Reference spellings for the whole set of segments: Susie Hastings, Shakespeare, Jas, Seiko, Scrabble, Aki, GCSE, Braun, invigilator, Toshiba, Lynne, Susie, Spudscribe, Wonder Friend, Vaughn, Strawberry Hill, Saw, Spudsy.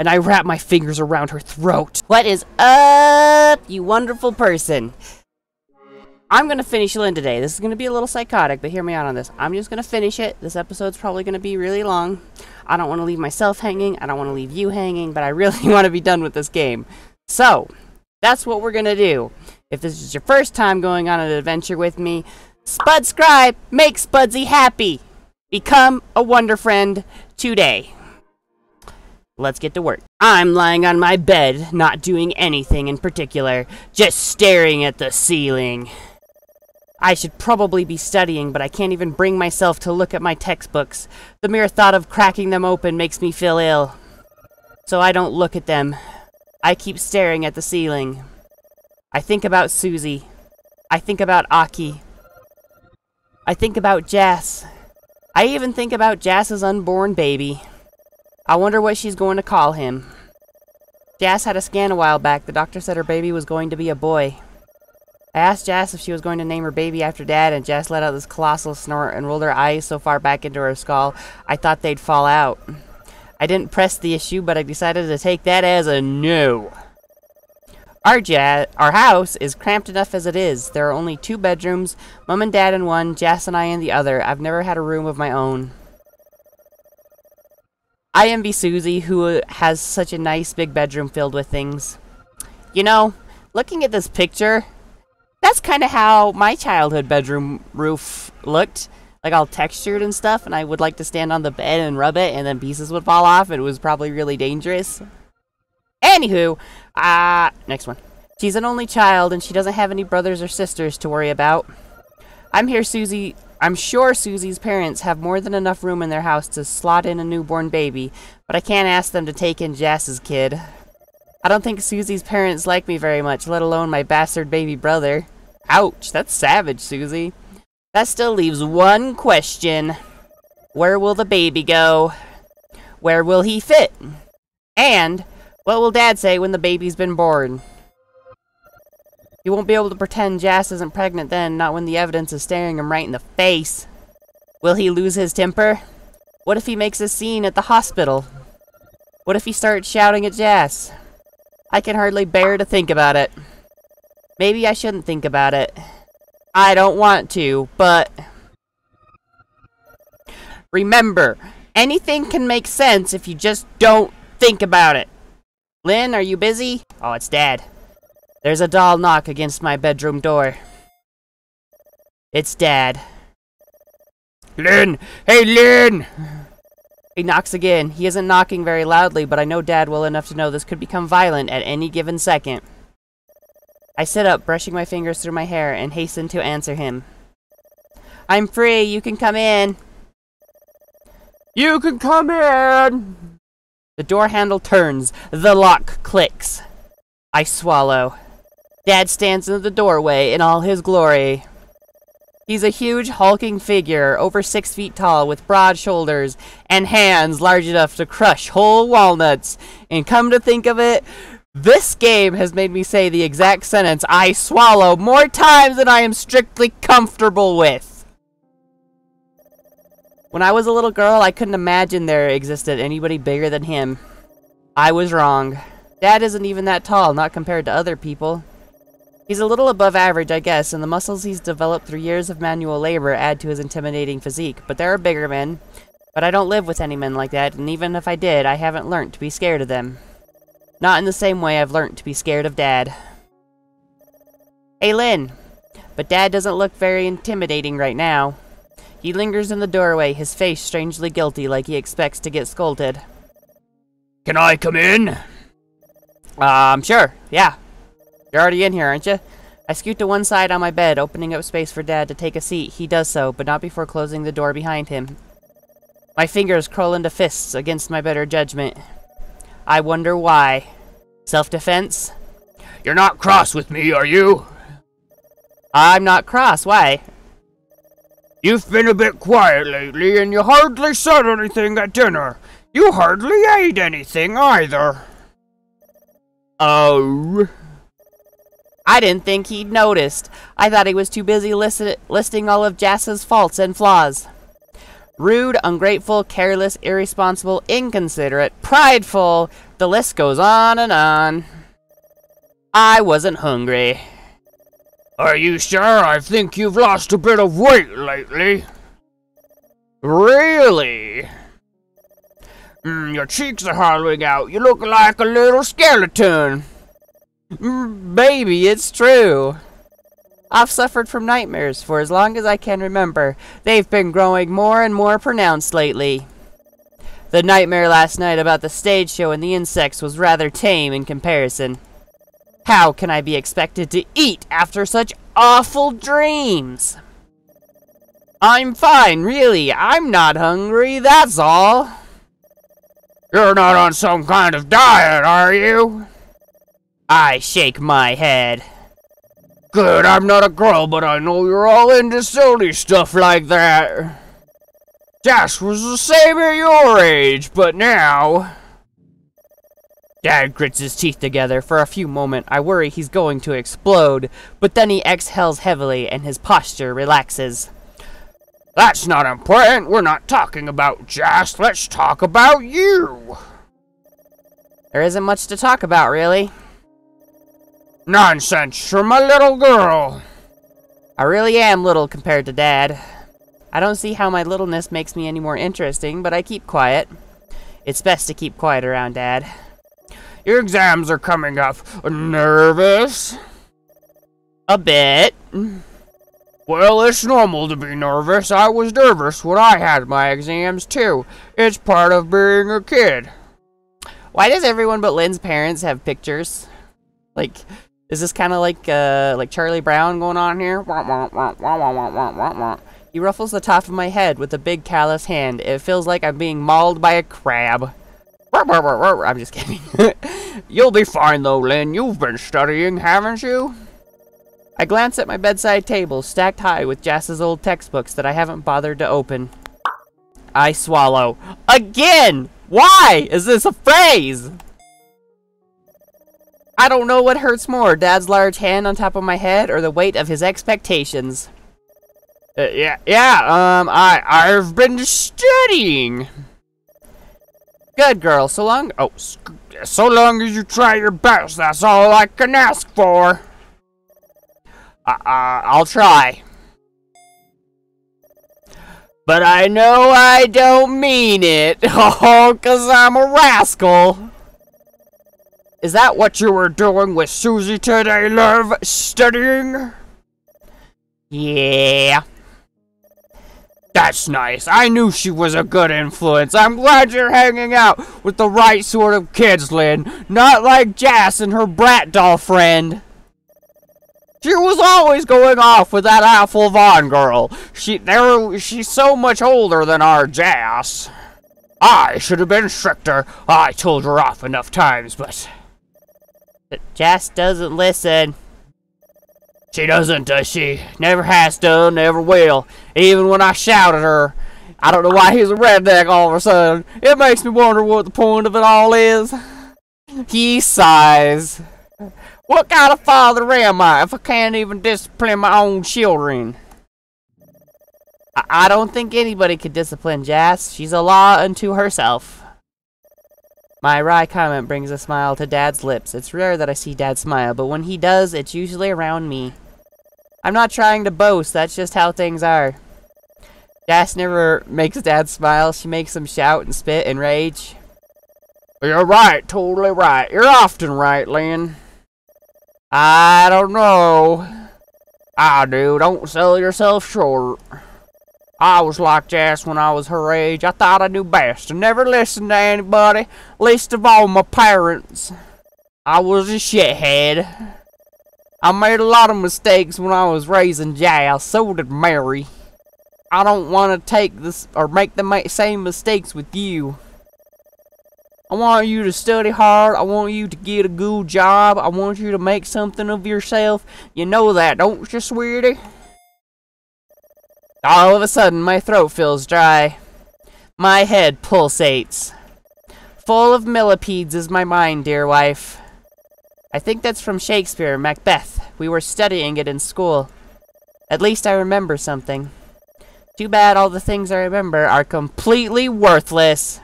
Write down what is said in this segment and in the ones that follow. and I wrap my fingers around her throat. What is up, you wonderful person? I'm gonna finish Lynne today. This is gonna be a little psychotic, but hear me out on this. I'm just gonna finish it. This episode's probably gonna be really long. I don't wanna leave myself hanging, I don't wanna leave you hanging, but I really wanna be done with this game. So, that's what we're gonna do. If this is your first time going on an adventure with me, Spudscribe, make Spudsy happy! Become a Wonder Friend today. Let's get to work. I'm lying on my bed, not doing anything in particular, just staring at the ceiling. I should probably be studying, but I can't even bring myself to look at my textbooks. The mere thought of cracking them open makes me feel ill. So I don't look at them. I keep staring at the ceiling. I think about Susie. I think about Aki. I think about Jas. I even think about Jas's unborn baby. I wonder what she's going to call him. Jas had a scan a while back. The doctor said her baby was going to be a boy. I asked Jas if she was going to name her baby after Dad, and Jas let out this colossal snort and rolled her eyes so far back into her skull, I thought they'd fall out. I didn't press the issue, but I decided to take that as a no. Our house is cramped enough as it is. There are only 2 bedrooms, Mom and Dad in one, Jas and I in the other. I've never had a room of my own. I envy Susie, who has such a nice big bedroom filled with things. You know, looking at this picture, that's kind of how my childhood bedroom roof looked. Like, all textured and stuff, and I would like to stand on the bed and rub it, and then pieces would fall off, and it was probably really dangerous. Anywho, next one. She's an only child, and she doesn't have any brothers or sisters to worry about. I'm sure Susie's parents have more than enough room in their house to slot in a newborn baby, but I can't ask them to take in Jas's kid. I don't think Susie's parents like me very much, let alone my bastard baby brother. Ouch, that's savage, Susie. That still leaves one question. Where will the baby go? Where will he fit? And what will Dad say when the baby's been born? He won't be able to pretend Jas isn't pregnant then, not when the evidence is staring him right in the face. Will he lose his temper? What if he makes a scene at the hospital? What if he starts shouting at Jas? I can hardly bear to think about it. Maybe I shouldn't think about it. I don't want to, but... Remember, anything can make sense if you just don't think about it. Lynne, are you busy? Oh, it's Dad. There's a dull knock against my bedroom door. It's Dad. Lynne! Hey, Lynne! He knocks again. He isn't knocking very loudly, but I know Dad well enough to know this could become violent at any given second. I sit up, brushing my fingers through my hair, and hasten to answer him. I'm free, you can come in. You can come in! The door handle turns. The lock clicks. I swallow. Dad stands in the doorway in all his glory. He's a huge, hulking figure, over 6 feet tall, with broad shoulders and hands large enough to crush whole walnuts. And come to think of it, this game has made me say the exact sentence, I swallow, more times than I am strictly comfortable with. When I was a little girl, I couldn't imagine there existed anybody bigger than him. I was wrong. Dad isn't even that tall, not compared to other people. He's a little above average, I guess, and the muscles he's developed through years of manual labor add to his intimidating physique, but there are bigger men. But I don't live with any men like that, and even if I did, I haven't learned to be scared of them. Not in the same way I've learned to be scared of Dad. Hey, Lynne! But Dad doesn't look very intimidating right now. He lingers in the doorway, his face strangely guilty, like he expects to get scolded. Can I come in? Sure, yeah. You're already in here, aren't you? I scoot to one side on my bed, opening up space for Dad to take a seat. He does so, but not before closing the door behind him. My fingers curl into fists against my better judgment. I wonder why. Self-defense? You're not cross with me, are you? I'm not cross, why? You've been a bit quiet lately, and you hardly said anything at dinner. You hardly ate anything, either. Oh. I didn't think he'd noticed. I thought he was too busy listing all of Jas's faults and flaws. rude, ungrateful, careless, irresponsible, inconsiderate, prideful. The list goes on and on. I wasn't hungry. Are you sure? I think you've lost a bit of weight lately. Really? Your cheeks are hollowing out. You look like a little skeleton. Baby, it's true. I've suffered from nightmares for as long as I can remember. They've been growing more and more pronounced lately. The nightmare last night about the stage show and the insects was rather tame in comparison. How can I be expected to eat after such awful dreams? I'm fine, really. I'm not hungry, that's all. You're not on some kind of diet, are you? I shake my head. Good, I'm not a girl, but I know you're all into silly stuff like that. Jas was the same at your age, but now... Dad grits his teeth together. For a few moments, I worry he's going to explode, but then he exhales heavily and his posture relaxes. That's not important. We're not talking about Jas. Let's talk about you. There isn't much to talk about, really. Nonsense, you're my little girl. I really am little compared to Dad. I don't see how my littleness makes me any more interesting, but I keep quiet. It's best to keep quiet around Dad. Your exams are coming up. Nervous? A bit. Well, it's normal to be nervous. I was nervous when I had my exams, too. It's part of being a kid. Why does everyone but Lynne's parents have pictures? Like... is this kind of like Charlie Brown going on here? He ruffles the top of my head with a big callous hand. It feels like I'm being mauled by a crab. I'm just kidding. You'll be fine though, Lynne. You've been studying, haven't you? I glance at my bedside table, stacked high with Jas's old textbooks that I haven't bothered to open. I swallow. Again! Why is this a phrase? I don't know what hurts more, Dad's large hand on top of my head or the weight of his expectations. I've been studying. Good girl, so long as you try your best, that's all I can ask for. I'll try. But I know I don't mean it, oh, 'cause I'm a rascal. Is that what you were doing with Susie today, love? Studying? Yeah. That's nice. I knew she was a good influence. I'm glad you're hanging out with the right sort of kids, Lynne. Not like Jas and her brat doll friend. She was always going off with that awful Vaughn girl. She's so much older than our Jas. I should have been stricter. I told her off enough times, but... but Jas doesn't listen. She doesn't, does she? Never has done, never will. Even when I shout at her. I don't know why he's a redneck all of a sudden. It makes me wonder what the point of it all is. He sighs. What kind of father am I if I can't even discipline my own children? I don't think anybody could discipline Jas. She's a law unto herself. My wry comment brings a smile to Dad's lips. It's rare that I see Dad smile, but when he does, it's usually around me. I'm not trying to boast, that's just how things are. Jas never makes Dad smile, she makes him shout and spit and rage. You're right, totally right. You're often right, Lynne. I don't know. I do, don't sell yourself short. I was like Jas when I was her age. I thought I knew best and never listened to anybody, least of all my parents. I was a shithead. I made a lot of mistakes when I was raising Jas, so did Mary. I don't want to take this or make the same mistakes with you. I want you to study hard. I want you to get a good job. I want you to make something of yourself. You know that, don't you, sweetie? All of a sudden, my throat feels dry. My head pulsates. Full of millipedes is my mind, dear wife. I think that's from Shakespeare, Macbeth. We were studying it in school. At least I remember something. Too bad all the things I remember are completely worthless.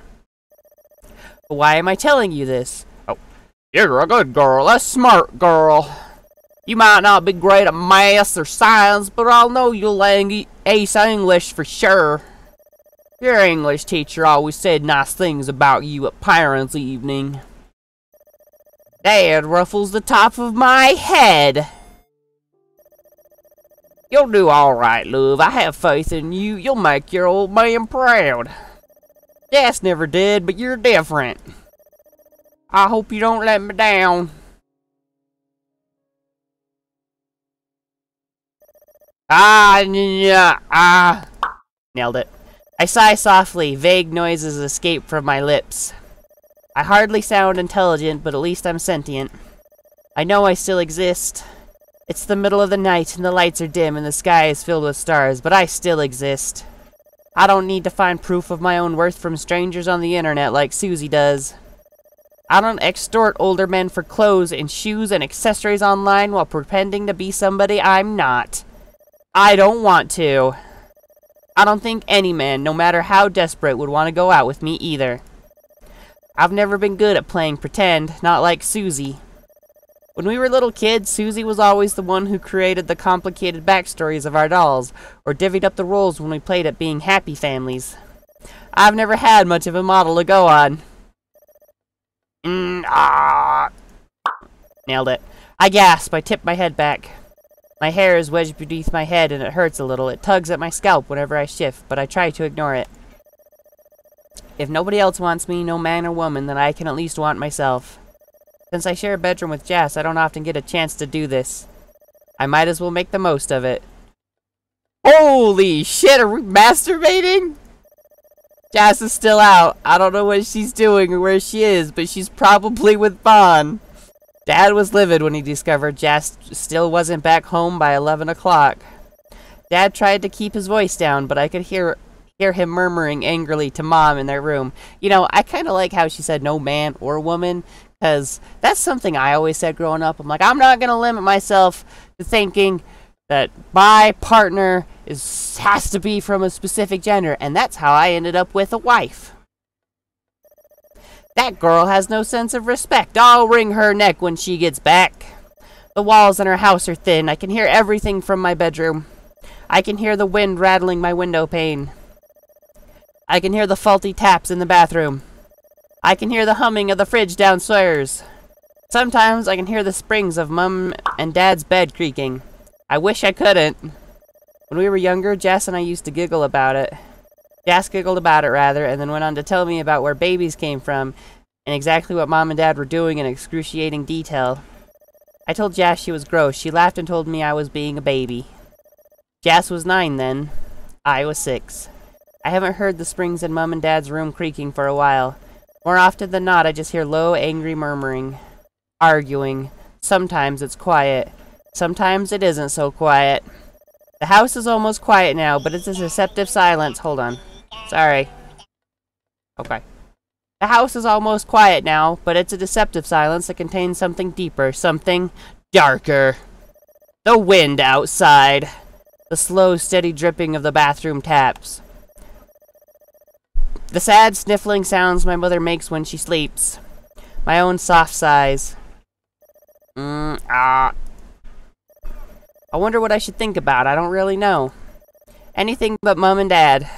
Why am I telling you this? Oh, you're a good girl, a smart girl. You might not be great at math or science, but I'll know you'll ace English for sure. Your English teacher always said nice things about you at Pirates Evening. Dad ruffles the top of my head. You'll do alright, love. I have faith in you. You'll make your old man proud. Jas never did, but you're different. I hope you don't let me down. Nailed it. I sigh softly. Vague noises escape from my lips. I hardly sound intelligent, but at least I'm sentient. I know I still exist. It's the middle of the night, and the lights are dim, and the sky is filled with stars, but I still exist. I don't need to find proof of my own worth from strangers on the internet like Susie does. I don't extort older men for clothes and shoes and accessories online while pretending to be somebody I'm not. I don't want to. I don't think any man, no matter how desperate, would want to go out with me either. I've never been good at playing pretend, not like Susie. When we were little kids, Susie was always the one who created the complicated backstories of our dolls, or divvied up the roles when we played at being happy families. I've never had much of a model to go on. Nailed it. I gasp, I tip my head back. My hair is wedged beneath my head and it hurts a little. It tugs at my scalp whenever I shift, but I try to ignore it. If nobody else wants me, no man or woman, then I can at least want myself. Since I share a bedroom with Jas, I don't often get a chance to do this. I might as well make the most of it. Holy shit, are we masturbating? Jas is still out. I don't know what she's doing or where she is, but she's probably with Vaughn. Dad was livid when he discovered Jas still wasn't back home by 11 o'clock. Dad tried to keep his voice down, but I could hear him murmuring angrily to Mom in their room. You know, I kind of like how she said no man or woman, because that's something I always said growing up. I'm like, I'm not going to limit myself to thinking that my partner has to be from a specific gender, and that's how I ended up with a wife. That girl has no sense of respect. I'll wring her neck when she gets back. The walls in her house are thin. I can hear everything from my bedroom. I can hear the wind rattling my window pane. I can hear the faulty taps in the bathroom. I can hear the humming of the fridge downstairs. Sometimes I can hear the springs of Mum and Dad's bed creaking. I wish I couldn't. When we were younger, Jas and I used to giggle about it. Jas giggled about it, rather, and then went on to tell me about where babies came from and exactly what Mom and Dad were doing in excruciating detail. I told Jas she was gross. She laughed and told me I was being a baby. Jas was 9 then. I was 6. I haven't heard the springs in Mom and Dad's room creaking for a while. More often than not, I just hear low, angry murmuring. Arguing. Sometimes it's quiet. Sometimes it isn't so quiet. The house is almost quiet now, but it's a deceptive silence. Hold on. Sorry. Okay. The house is almost quiet now, but it's a deceptive silence that contains something deeper, something darker. The wind outside. The slow, steady dripping of the bathroom taps. The sad, sniffling sounds my mother makes when she sleeps. My own soft sighs. I wonder what I should think about. I don't really know. Anything but Mom and Dad.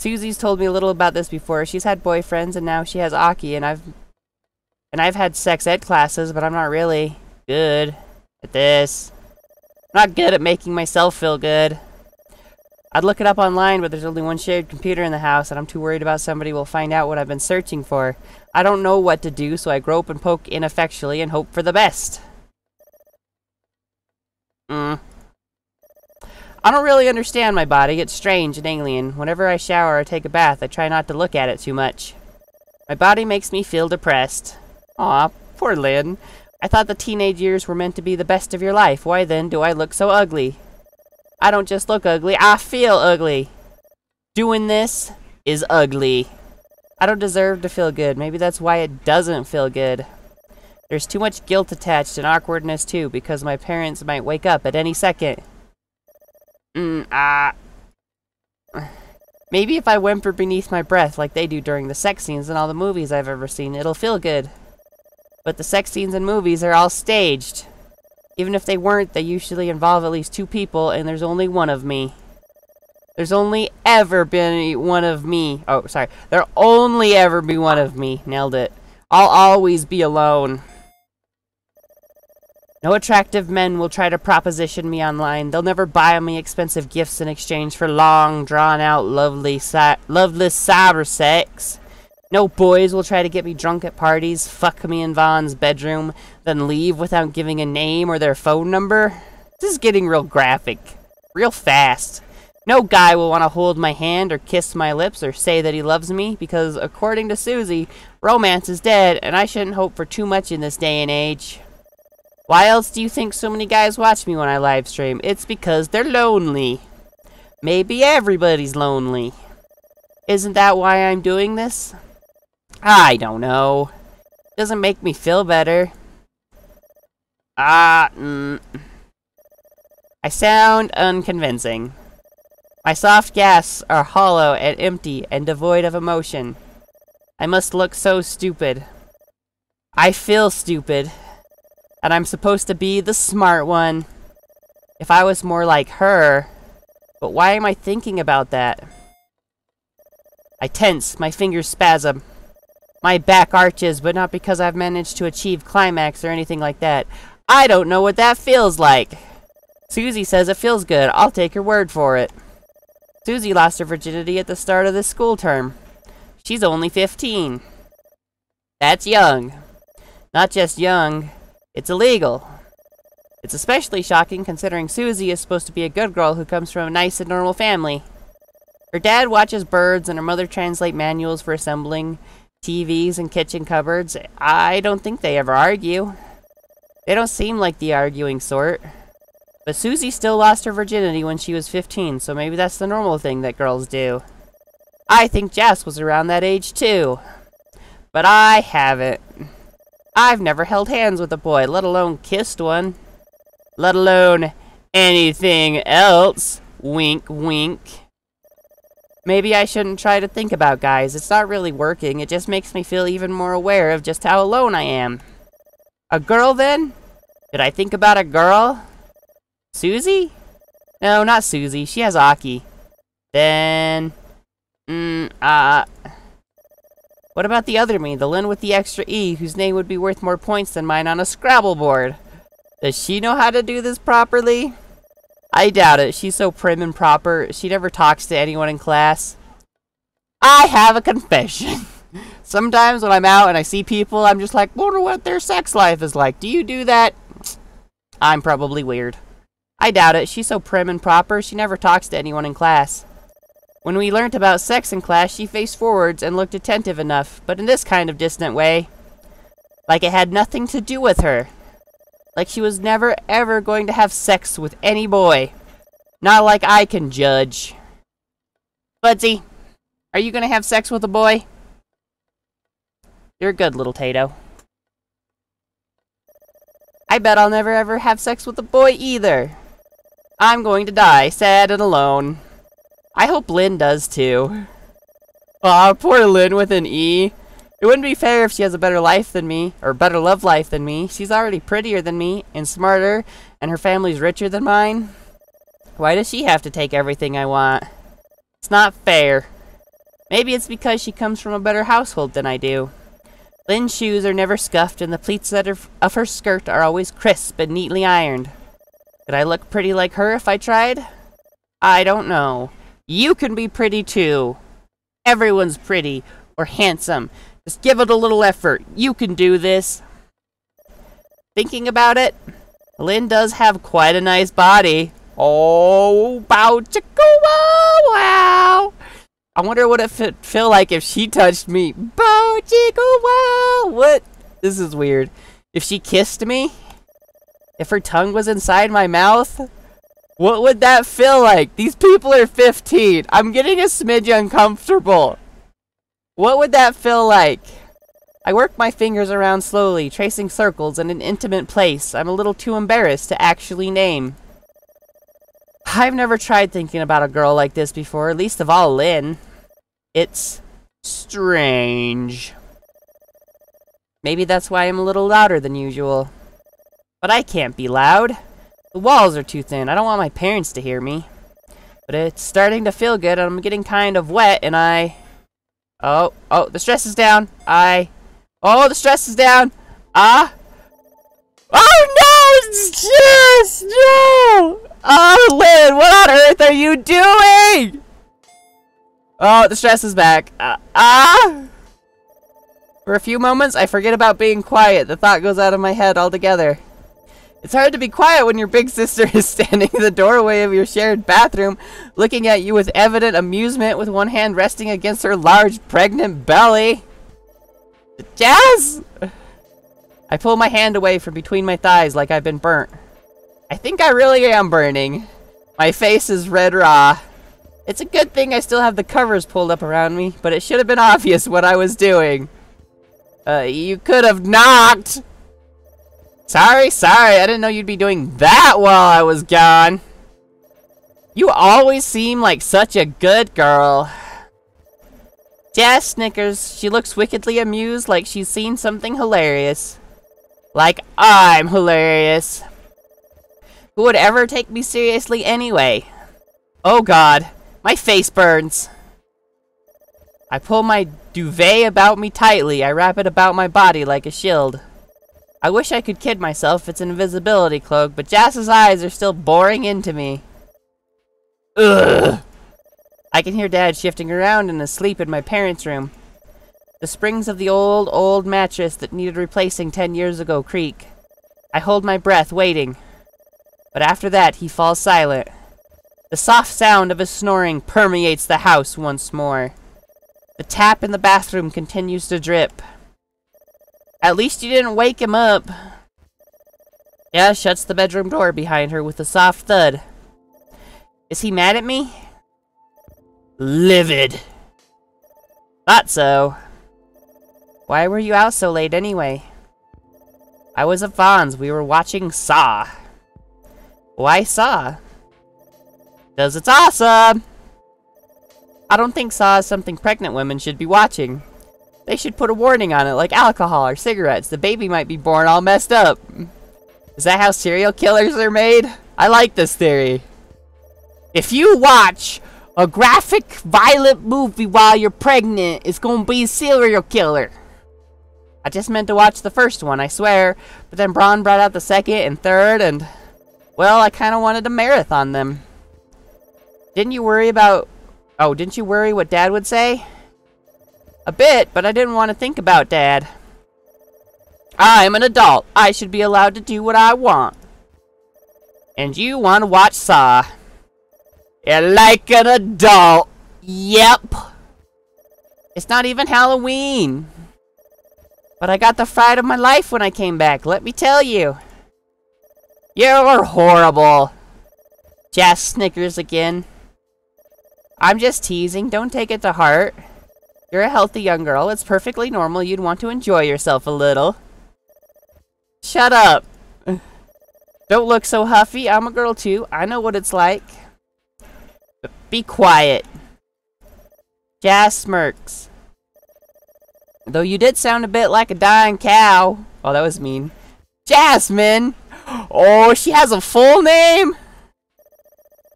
Susie's told me a little about this before. She's had boyfriends and now she has Aki, and I've had sex ed classes, but I'm not really good at this. I'm not good at making myself feel good. I'd look it up online, but there's only one shared computer in the house, and I'm too worried about somebody will find out what I've been searching for. I don't know what to do, so I grope and poke ineffectually and hope for the best. I don't really understand my body. It's strange and alien. Whenever I shower or take a bath, I try not to look at it too much. My body makes me feel depressed. Aw, poor Lynne. I thought the teenage years were meant to be the best of your life. Why then do I look so ugly? I don't just look ugly, I feel ugly. Doing this is ugly. I don't deserve to feel good. Maybe that's why it doesn't feel good. There's too much guilt attached and awkwardness too, because my parents might wake up at any second. Maybe if I whimper beneath my breath like they do during the sex scenes in all the movies I've ever seen, it'll feel good. But the sex scenes in movies are all staged. Even if they weren't, they usually involve at least two people, and there's only one of me. There's only ever been one of me. Oh, sorry. There'll only ever be one of me. Nailed it. I'll always be alone. No attractive men will try to proposition me online. They'll never buy me expensive gifts in exchange for long, drawn-out, loveless cyber sex. No boys will try to get me drunk at parties, fuck me in Vaughn's bedroom, then leave without giving a name or their phone number. This is getting real graphic. Real fast. No guy will want to hold my hand or kiss my lips or say that he loves me because, according to Susie, romance is dead and I shouldn't hope for too much in this day and age. Why else do you think so many guys watch me when I livestream? It's because they're lonely. Maybe everybody's lonely. Isn't that why I'm doing this? I don't know. It doesn't make me feel better. I sound unconvincing. My soft gasps are hollow and empty and devoid of emotion. I must look so stupid. I feel stupid. And I'm supposed to be the smart one. If I was more like her. But why am I thinking about that? I tense, my fingers spasm. My back arches, but not because I've managed to achieve climax or anything like that. I don't know what that feels like. Susie says it feels good. I'll take her word for it. Susie lost her virginity at the start of this school term. She's only 15. That's young. Not just young, it's illegal. It's especially shocking considering Susie is supposed to be a good girl who comes from a nice and normal family. Her dad watches birds and her mother translates manuals for assembling TVs and kitchen cupboards. I don't think they ever argue. They don't seem like the arguing sort. But Susie still lost her virginity when she was 15, so maybe that's the normal thing that girls do. I think Jas was around that age too. But I haven't. I've never held hands with a boy, let alone kissed one. Let alone anything else. Wink, wink. Maybe I shouldn't try to think about guys. It's not really working. It just makes me feel even more aware of just how alone I am. A girl then? Did I think about a girl? Susie? No, not Susie. She has Aki. Then... What about the other me? The Lynne with the extra E, whose name would be worth more points than mine on a Scrabble board. Does she know how to do this properly? I doubt it. She's so prim and proper. She never talks to anyone in class. I have a confession. Sometimes when I'm out and I see people, I'm just like, wonder what their sex life is like. Do you do that? I'm probably weird. I doubt it. She's so prim and proper, she never talks to anyone in class. When we learnt about sex in class, she faced forwards and looked attentive enough, but in this kind of distant way. Like it had nothing to do with her. Like she was never ever going to have sex with any boy. Not like I can judge. Spudsy, are you gonna have sex with a boy? You're good, little Tato. I bet I'll never ever have sex with a boy either. I'm going to die, sad and alone. I hope Lynne does too. Aw, poor Lynne with an E. It wouldn't be fair if she has a better life than me, or better love life than me. She's already prettier than me, and smarter, and her family's richer than mine. Why does she have to take everything I want? It's not fair. Maybe it's because she comes from a better household than I do. Lynne's shoes are never scuffed, and the pleats of her skirt are always crisp and neatly ironed. Could I look pretty like her if I tried? I don't know. You can be pretty too. Everyone's pretty, or handsome. Just give it a little effort. You can do this. Thinking about it, Lynne does have quite a nice body. Oh, bow chicka wow wow! I wonder what it would feel like if she touched me. Bow chicka wow! What? This is weird. If she kissed me? If her tongue was inside my mouth? What would that feel like? These people are 15. I'm getting a smidge uncomfortable. What would that feel like? I work my fingers around slowly, tracing circles in an intimate place I'm a little too embarrassed to actually name. I've never tried thinking about a girl like this before, least of all Lynne. It's strange. Maybe that's why I'm a little louder than usual. But I can't be loud. The walls are too thin. I don't want my parents to hear me. But it's starting to feel good, and I'm getting kind of wet, and I... Oh, the stress is down. Oh, the stress is down. Oh, no, it's Jas! No! Oh, Lynne, what on earth are you doing? Oh, the stress is back. For a few moments, I forget about being quiet. The thought goes out of my head altogether. It's hard to be quiet when your big sister is standing in the doorway of your shared bathroom, looking at you with evident amusement, with one hand resting against her large, pregnant belly. Jas! I pull my hand away from between my thighs like I've been burnt. I think I really am burning. My face is red raw. It's a good thing I still have the covers pulled up around me, but it should have been obvious what I was doing. You could have knocked! Sorry, I didn't know you'd be doing that while I was gone. You always seem like such a good girl. Jas snickers. She looks wickedly amused, like she's seen something hilarious. Like I'm hilarious. Who would ever take me seriously anyway? Oh god, my face burns. I pull my duvet about me tightly. I wrap it about my body like a shield. I wish I could kid myself, it's an invisibility cloak, but Jas's eyes are still boring into me. Ugh! I can hear Dad shifting around in his sleep in my parents' room. The springs of the old mattress that needed replacing 10 years ago creak. I hold my breath, waiting. But after that, he falls silent. The soft sound of his snoring permeates the house once more. The tap in the bathroom continues to drip. At least you didn't wake him up. Jas shuts the bedroom door behind her with a soft thud. Is he mad at me? Livid. Thought so. Why were you out so late anyway? I was at Vaughn's. We were watching Saw. Why Saw? 'Cause it's awesome! I don't think Saw is something pregnant women should be watching. They should put a warning on it, like alcohol or cigarettes. The baby might be born all messed up. Is that how serial killers are made? I like this theory. If you watch a graphic, violent movie while you're pregnant, it's gonna be a serial killer. I just meant to watch the first one, I swear. But then Braun brought out the second and third, and... well, I kinda wanted to marathon them. Didn't you worry what Dad would say? A bit, but I didn't want to think about Dad. I'm an adult. I should be allowed to do what I want. And you want to watch Saw. You're like an adult. Yep. It's not even Halloween. But I got the fright of my life when I came back, let me tell you. You're horrible. Jas snickers again. I'm just teasing. Don't take it to heart. You're a healthy young girl. It's perfectly normal. You'd want to enjoy yourself a little. Shut up. Don't look so huffy. I'm a girl too. I know what it's like. But be quiet. Jas smirks. Though you did sound a bit like a dying cow. Oh, that was mean. Jasmine! Oh, she has a full name?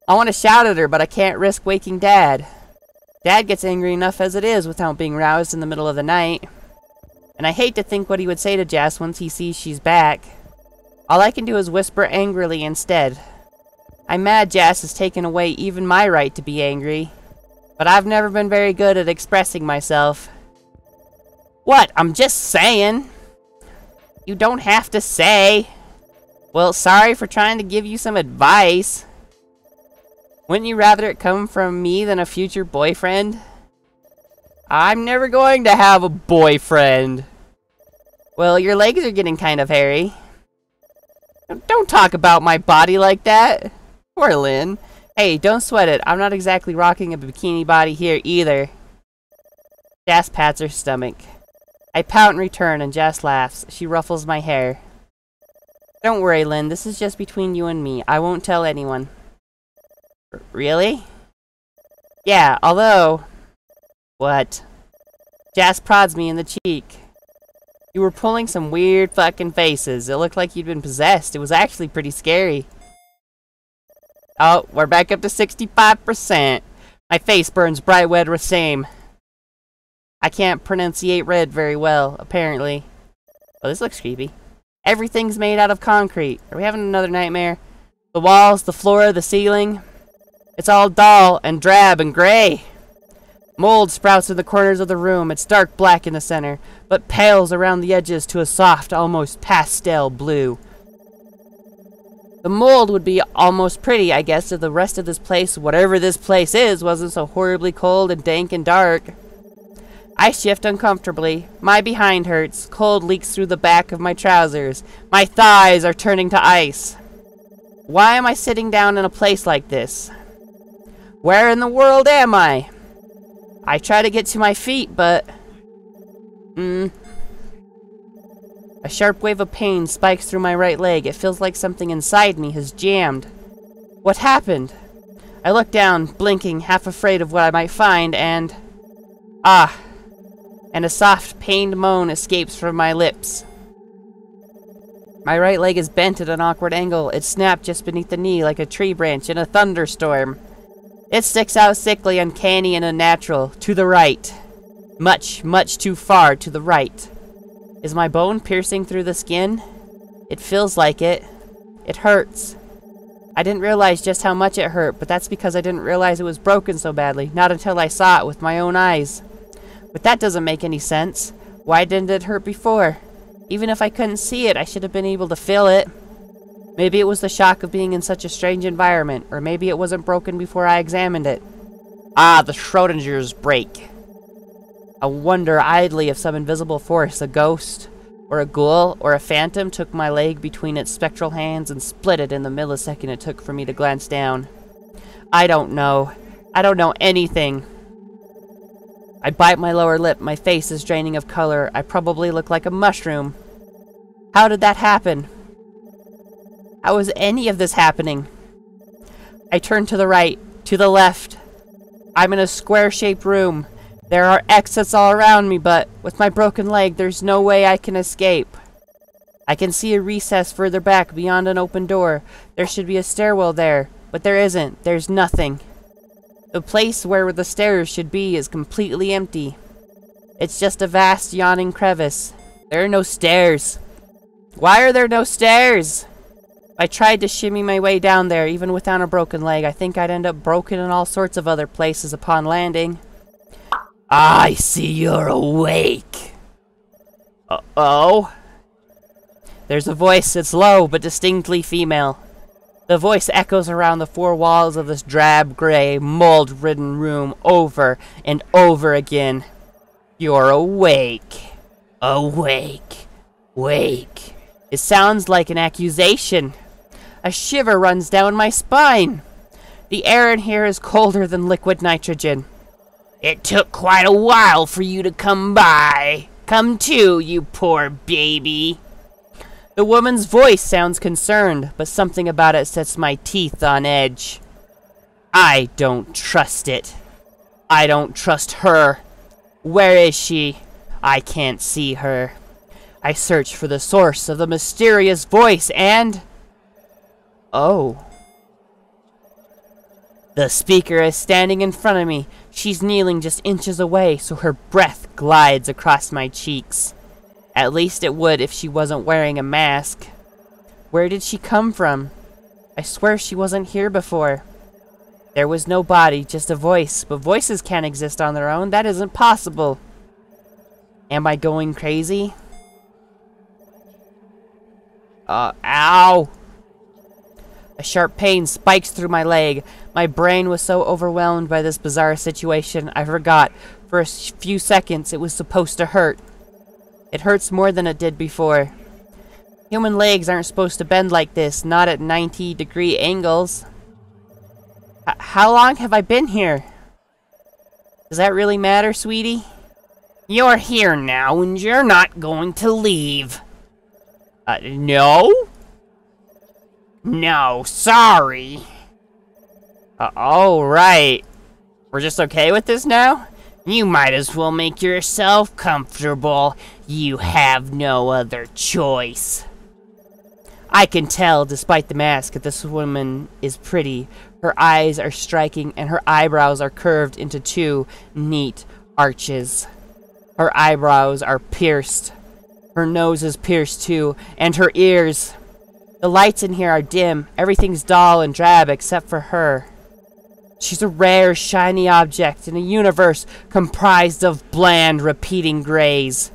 I want to shout at her, but I can't risk waking Dad. Dad gets angry enough as it is without being roused in the middle of the night. And I hate to think what he would say to Jas once he sees she's back. All I can do is whisper angrily instead. I'm mad Jas has taken away even my right to be angry. But I've never been very good at expressing myself. What? I'm just saying. You don't have to say. Well, sorry for trying to give you some advice. Wouldn't you rather it come from me than a future boyfriend? I'm never going to have a boyfriend. Well, your legs are getting kind of hairy. Don't talk about my body like that. Poor Lynne. Hey, don't sweat it. I'm not exactly rocking a bikini body here either. Jas pats her stomach. I pout in return and Jas laughs. She ruffles my hair. Don't worry, Lynne. This is just between you and me. I won't tell anyone. Really? Yeah, although... What? Jas prods me in the cheek. You were pulling some weird fucking faces. It looked like you'd been possessed. It was actually pretty scary. Oh, we're back up to 65%. My face burns bright red with shame. I can't pronunciate red very well, apparently. Oh, this looks creepy. Everything's made out of concrete. Are we having another nightmare? The walls, the floor, the ceiling. It's all dull and drab and gray. Mold sprouts in the corners of the room. It's dark black in the center, but pales around the edges to a soft, almost pastel blue. The mold would be almost pretty, I guess, if the rest of this place, whatever this place is, wasn't so horribly cold and dank and dark. I shift uncomfortably. My behind hurts. Cold leaks through the back of my trousers. My thighs are turning to ice. Why am I sitting down in a place like this? Where in the world am I? I try to get to my feet, but... A sharp wave of pain spikes through my right leg. It feels like something inside me has jammed. What happened? I look down, blinking, half afraid of what I might find, and... Ah! And a soft, pained moan escapes from my lips. My right leg is bent at an awkward angle. It snapped just beneath the knee like a tree branch in a thunderstorm. It sticks out sickly, uncanny, and unnatural. To the right. Much, much too far to the right. Is my bone piercing through the skin? It feels like it. It hurts. I didn't realize just how much it hurt, but that's because I didn't realize it was broken so badly. Not until I saw it with my own eyes. But that doesn't make any sense. Why didn't it hurt before? Even if I couldn't see it, I should have been able to feel it. Maybe it was the shock of being in such a strange environment, or maybe it wasn't broken before I examined it. Ah, the Schrodinger's break. I wonder idly if some invisible force, a ghost, or a ghoul, or a phantom, took my leg between its spectral hands and split it in the millisecond it took for me to glance down. I don't know. I don't know anything. I bite my lower lip. My face is draining of color. I probably look like a mushroom. How did that happen? How was any of this happening? I turn to the right, to the left. I'm in a square-shaped room. There are exits all around me, but with my broken leg, there's no way I can escape. I can see a recess further back beyond an open door. There should be a stairwell there, but there isn't. There's nothing. The place where the stairs should be is completely empty. It's just a vast, yawning crevice. There are no stairs. Why are there no stairs? I tried to shimmy my way down there, even without a broken leg. I think I'd end up broken in all sorts of other places upon landing. I see you're awake. Uh-oh. There's a voice. It's low, but distinctly female. The voice echoes around the four walls of this drab, gray, mold-ridden room over and over again. You're awake. Awake. Wake. It sounds like an accusation. A shiver runs down my spine. The air in here is colder than liquid nitrogen. It took quite a while for you to come by. Come to, you poor baby. The woman's voice sounds concerned, but something about it sets my teeth on edge. I don't trust it. I don't trust her. Where is she? I can't see her. I search for the source of the mysterious voice and... Oh. The speaker is standing in front of me. She's kneeling just inches away, so her breath glides across my cheeks. At least it would if she wasn't wearing a mask. Where did she come from? I swear she wasn't here before. There was no body, just a voice, but voices can't exist on their own. That isn't possible. Am I going crazy? Ow! A sharp pain spikes through my leg. My brain was so overwhelmed by this bizarre situation, I forgot. For a few seconds, it was supposed to hurt. It hurts more than it did before. Human legs aren't supposed to bend like this, not at 90-degree angles. How long have I been here? Does that really matter, sweetie? You're here now, and you're not going to leave. No? No, sorry. Alright. We're just okay with this now? You might as well make yourself comfortable. You have no other choice. I can tell, despite the mask, that this woman is pretty. Her eyes are striking, and her eyebrows are curved into two neat arches. Her eyebrows are pierced. Her nose is pierced too, and her ears. The lights in here are dim. Everything's dull and drab except for her. She's a rare, shiny object in a universe comprised of bland, repeating grays.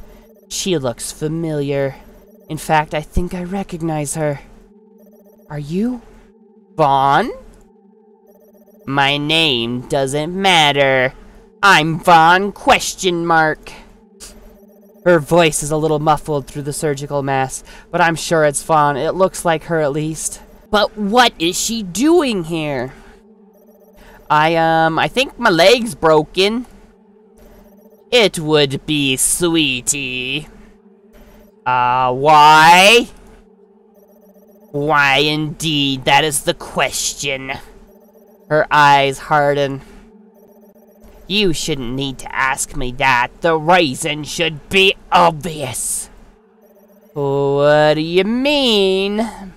She looks familiar. In fact, I think I recognize her. Are you Vaughn? My name doesn't matter. I'm Vaughn ? Her voice is a little muffled through the surgical mask, but I'm sure it's Vaughn. It looks like her at least. But what is she doing here? I think my leg's broken. It would be sweetie. Why? Why indeed, that is the question. Her eyes harden. You shouldn't need to ask me that. The reason should be obvious. What do you mean?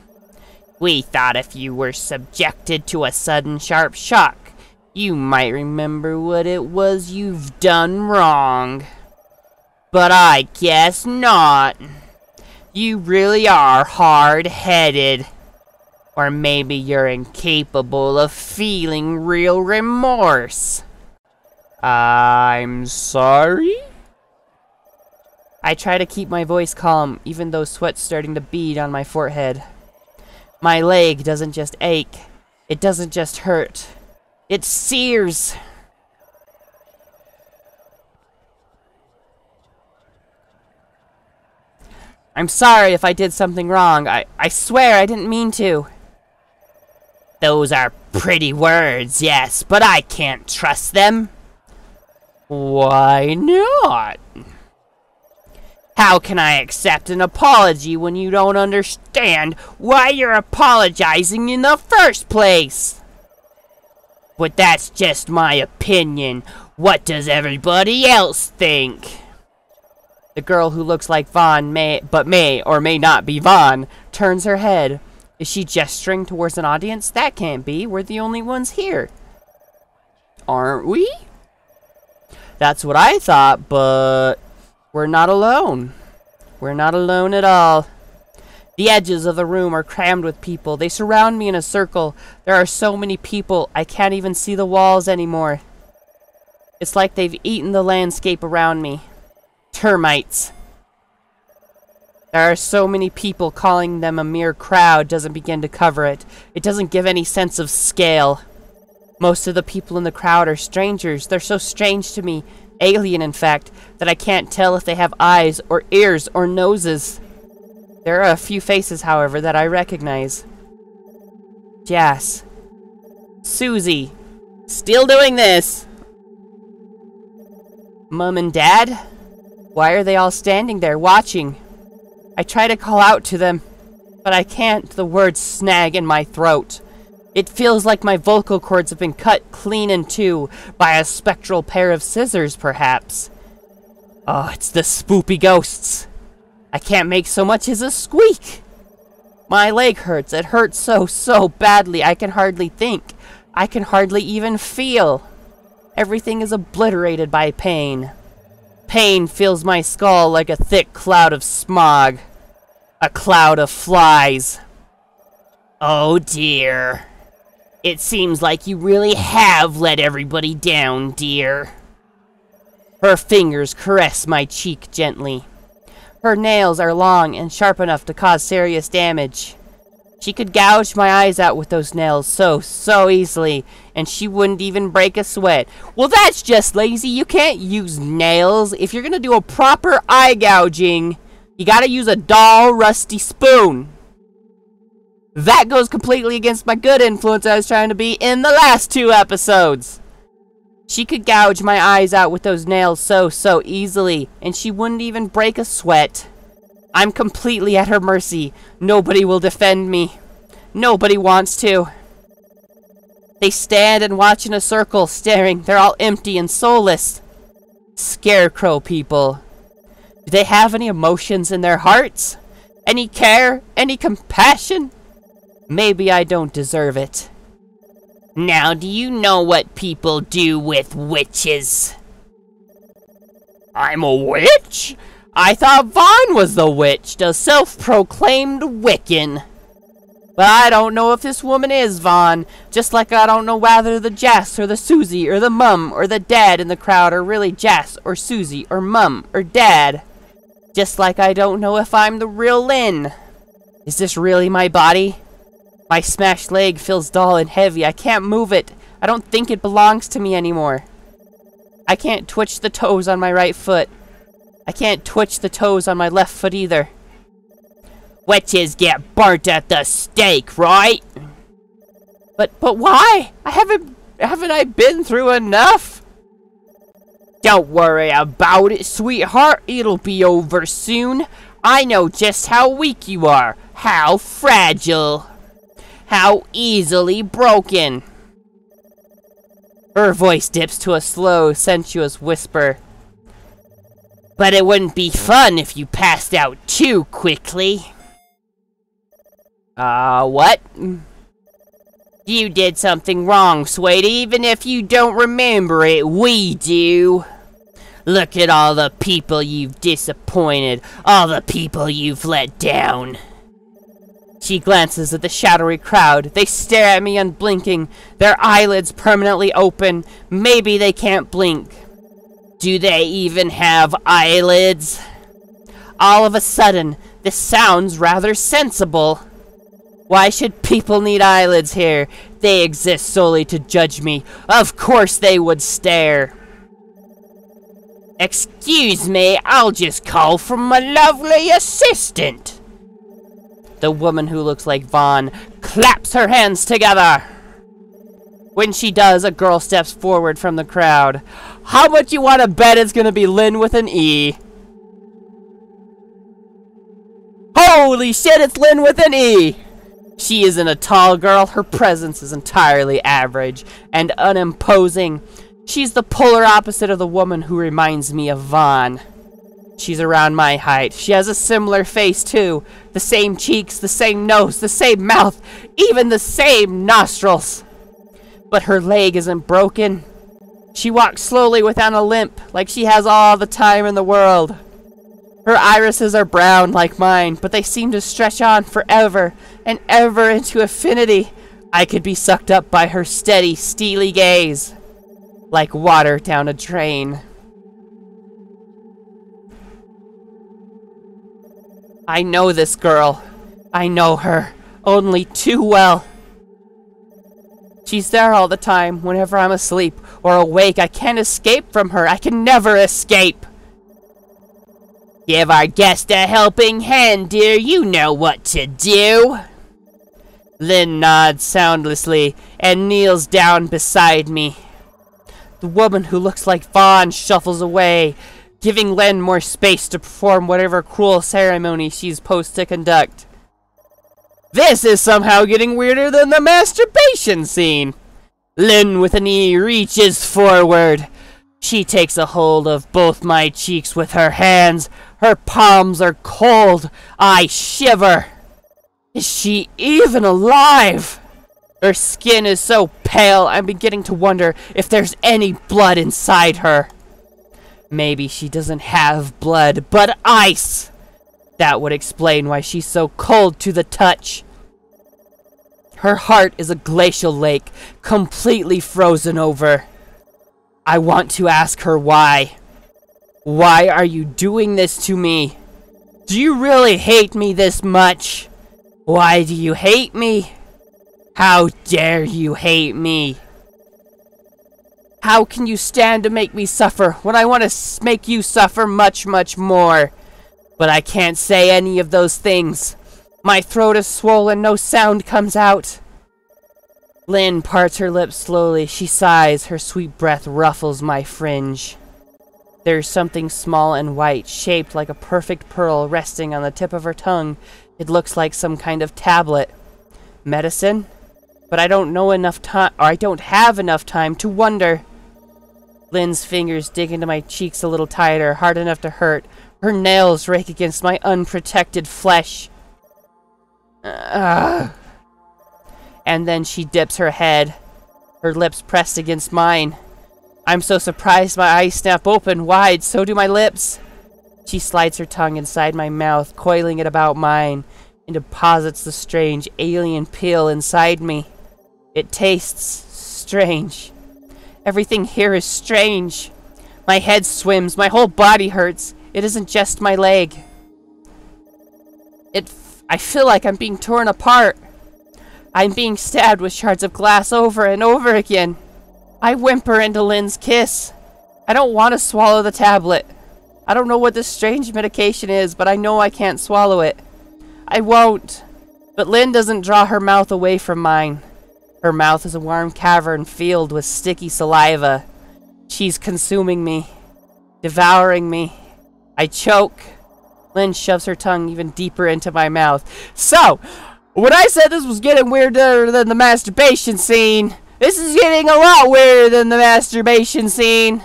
We thought if you were subjected to a sudden sharp shock, you might remember what it was you've done wrong. But I guess not. You really are hard-headed. Or maybe you're incapable of feeling real remorse. I'm sorry? I try to keep my voice calm, even though sweat's starting to bead on my forehead. My leg doesn't just ache. It doesn't just hurt. It sears. I'm sorry if I did something wrong. I swear I didn't mean to. Those are pretty words, yes, but I can't trust them. Why not? How can I accept an apology when you don't understand why you're apologizing in the first place? But that's just my opinion. What does everybody else think? The girl who looks like Vaughn may or may not be Vaughn turns her head. Is she gesturing towards an audience? That can't be. We're the only ones here. Aren't we? That's what I thought, but we're not alone. We're not alone at all. The edges of the room are crammed with people. They surround me in a circle. There are so many people, I can't even see the walls anymore. It's like they've eaten the landscape around me. Termites. There are so many people, calling them a mere crowd doesn't begin to cover it. It doesn't give any sense of scale. Most of the people in the crowd are strangers. They're so strange to me, alien in fact, that I can't tell if they have eyes or ears or noses. There are a few faces, however, that I recognize. Jas. Susie. Still doing this! Mum and Dad? Why are they all standing there watching? I try to call out to them, but I can't. The words snag in my throat. It feels like my vocal cords have been cut clean in two by a spectral pair of scissors, perhaps. Oh, it's the spoopy ghosts. I can't make so much as a squeak. My leg hurts. It hurts so badly I can hardly think. I can hardly even feel. Everything is obliterated by pain. Pain fills my skull like a thick cloud of smog. A cloud of flies. Oh dear. It seems like you really have let everybody down, dear. Her fingers caress my cheek gently. Her nails are long and sharp enough to cause serious damage. She could gouge my eyes out with those nails so easily, and she wouldn't even break a sweat. Well, that's just lazy. You can't use nails. If you're gonna do a proper eye gouging, you gotta use a dull, rusty spoon. That goes completely against my good influence I was trying to be in the last two episodes. She could gouge my eyes out with those nails so easily, and she wouldn't even break a sweat. I'm completely at her mercy. Nobody will defend me. Nobody wants to. They stand and watch in a circle, staring. They're all empty and soulless. Scarecrow people. Do they have any emotions in their hearts? Any care? Any compassion? Maybe I don't deserve it. Now, do you know what people do with witches? I'm a witch? I thought Vaughn was the witch, the self-proclaimed Wiccan. But I don't know if this woman is Vaughn, just like I don't know whether the Jas or the Susie or the Mum or the Dad in the crowd are really Jas or Susie or Mum or Dad. Just like I don't know if I'm the real Lynne. Is this really my body? My smashed leg feels dull and heavy. I can't move it. I don't think it belongs to me anymore. I can't twitch the toes on my right foot. I can't twitch the toes on my left foot either. Witches get burnt at the stake, right? But why? Haven't I been through enough? Don't worry about it, sweetheart. It'll be over soon. I know just how weak you are, how fragile, how easily broken. Her voice dips to a slow, sensuous whisper. But it wouldn't be fun if you passed out too quickly. What? You did something wrong, sweetie. Even if you don't remember it, we do. Look at all the people you've disappointed, all the people you've let down. She glances at the shadowy crowd. They stare at me unblinking, their eyelids permanently open. Maybe they can't blink. Do they even have eyelids? All of a sudden, this sounds rather sensible. Why should people need eyelids here? They exist solely to judge me. Of course they would stare. Excuse me, I'll just call for my lovely assistant. The woman who looks like Vaughn claps her hands together. When she does, a girl steps forward from the crowd. How much you want to bet it's going to be Lynne with an E? Holy shit, it's Lynne with an E! She isn't a tall girl. Her presence is entirely average and unimposing. She's the polar opposite of the woman who reminds me of Vaughn. She's around my height. She has a similar face, too. The same cheeks, the same nose, the same mouth, even the same nostrils. But her leg isn't broken. She walks slowly without a limp, like she has all the time in the world. Her irises are brown like mine, but they seem to stretch on forever and ever into infinity. I could be sucked up by her steady, steely gaze, like water down a drain. I know this girl. I know her only too well. She's there all the time, whenever I'm asleep or awake. I can't escape from her. I can never escape. Give our guest a helping hand, dear. You know what to do. Lynne nods soundlessly and kneels down beside me. The woman who looks like Vaughn shuffles away, giving Lynne more space to perform whatever cruel ceremony she's supposed to conduct. This is somehow getting weirder than the masturbation scene. Lynne with an E reaches forward. She takes a hold of both my cheeks with her hands. Her palms are cold. I shiver. Is she even alive? Her skin is so pale, I'm beginning to wonder if there's any blood inside her. Maybe she doesn't have blood, but ice! That would explain why she's so cold to the touch. Her heart is a glacial lake, completely frozen over. I want to ask her why. Why are you doing this to me? Do you really hate me this much? Why do you hate me? How dare you hate me? How can you stand to make me suffer when I want to make you suffer much, much more? But I can't say any of those things. My throat is swollen, no sound comes out. Lynne parts her lips slowly. She sighs, her sweet breath ruffles my fringe. There's something small and white, shaped like a perfect pearl, resting on the tip of her tongue. It looks like some kind of tablet. Medicine? But I don't know enough time, or I don't have enough time to wonder. Lynne's fingers dig into my cheeks a little tighter, hard enough to hurt. Her nails rake against my unprotected flesh. And then she dips her head, her lips pressed against mine. I'm so surprised my eyes snap open wide, so do my lips. She slides her tongue inside my mouth, coiling it about mine, and deposits the strange alien pill inside me. It tastes strange. Everything here is strange. My head swims, my whole body hurts. It isn't just my leg. I feel like I'm being torn apart. I'm being stabbed with shards of glass over and over again. I whimper into Lynne's kiss. I don't want to swallow the tablet. I don't know what this strange medication is, but I know I can't swallow it. I won't. But Lynne doesn't draw her mouth away from mine. Her mouth is a warm cavern filled with sticky saliva. She's consuming me, devouring me. I choke. Lynne shoves her tongue even deeper into my mouth. So, when I said this was getting weirder than the masturbation scene, this is getting a lot weirder than the masturbation scene.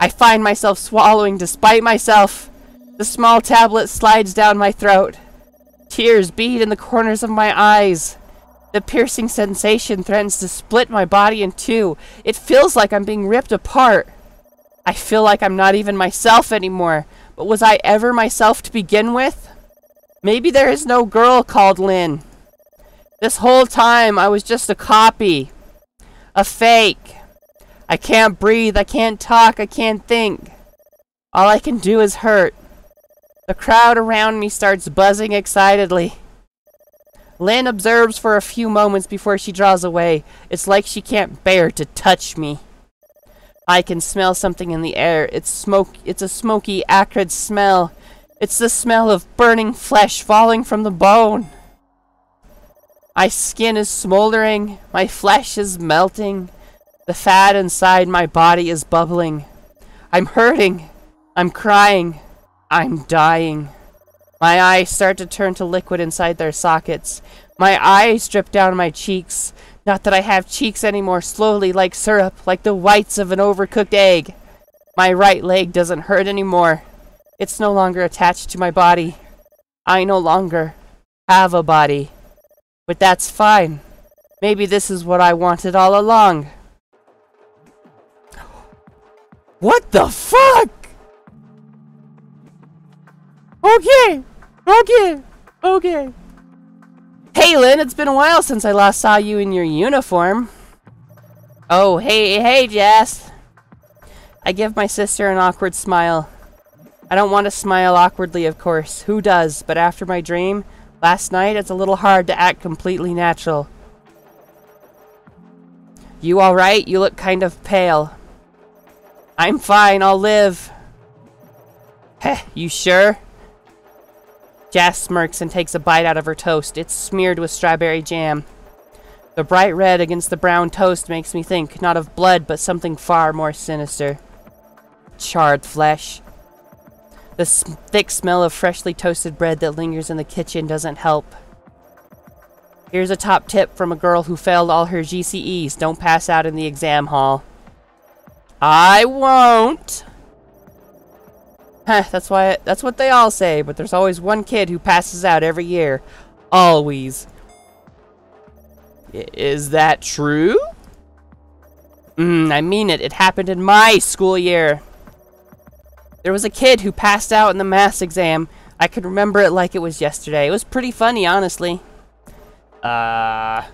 I find myself swallowing despite myself. The small tablet slides down my throat. Tears bead in the corners of my eyes. The piercing sensation threatens to split my body in two. It feels like I'm being ripped apart. I feel like I'm not even myself anymore. But was I ever myself to begin with? Maybe there is no girl called Lynne. This whole time I was just a copy. A fake. I can't breathe, I can't talk, I can't think. All I can do is hurt. The crowd around me starts buzzing excitedly. Lynne observes for a few moments before she draws away. It's like she can't bear to touch me. I can smell something in the air. It's smoke. It's a smoky, acrid smell. It's the smell of burning flesh falling from the bone. My skin is smoldering. My flesh is melting. The fat inside my body is bubbling. I'm hurting. I'm crying. I'm dying. My eyes start to turn to liquid inside their sockets. My eyes drip down my cheeks. Not that I have cheeks anymore, slowly, like syrup, like the whites of an overcooked egg. My right leg doesn't hurt anymore. It's no longer attached to my body. I no longer have a body. But that's fine. Maybe this is what I wanted all along. What the fuck? Okay. Hey, Lynne, it's been a while since I last saw you in your uniform. Oh, hey, Jas. I give my sister an awkward smile. I don't want to smile awkwardly, of course. Who does? But after my dream last night, it's a little hard to act completely natural. You all right? You look kind of pale. I'm fine. I'll live. Heh, you sure? Jas smirks and takes a bite out of her toast. It's smeared with strawberry jam. The bright red against the brown toast makes me think, not of blood, but something far more sinister. Charred flesh. The thick smell of freshly toasted bread that lingers in the kitchen doesn't help. Here's a top tip from a girl who failed all her GCEs. Don't pass out in the exam hall. I won't! Huh, that's what they all say, but there's always one kid who passes out every year. Always. Is that true? I mean it. It happened in my school year. There was a kid who passed out in the math exam. I can remember it like it was yesterday. It was pretty funny, honestly. I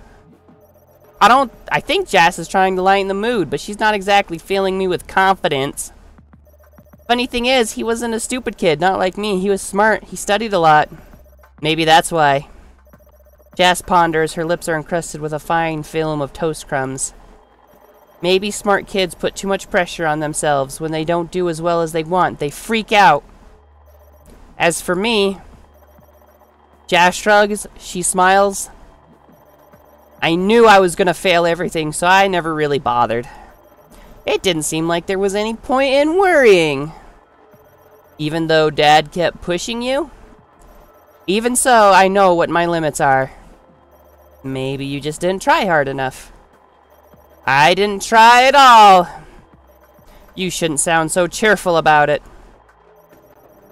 think Jas is trying to lighten the mood, but she's not exactly filling me with confidence. Funny thing is, he wasn't a stupid kid, not like me. He was smart. He studied a lot. Maybe that's why. Jas ponders. Her lips are encrusted with a fine film of toast crumbs. Maybe smart kids put too much pressure on themselves. When they don't do as well as they want, they freak out. As for me, Jas shrugs. She smiles. I knew I was gonna fail everything, so I never really bothered. It didn't seem like there was any point in worrying. Even though Dad kept pushing you? Even so, I know what my limits are. Maybe you just didn't try hard enough. I didn't try at all. You shouldn't sound so cheerful about it.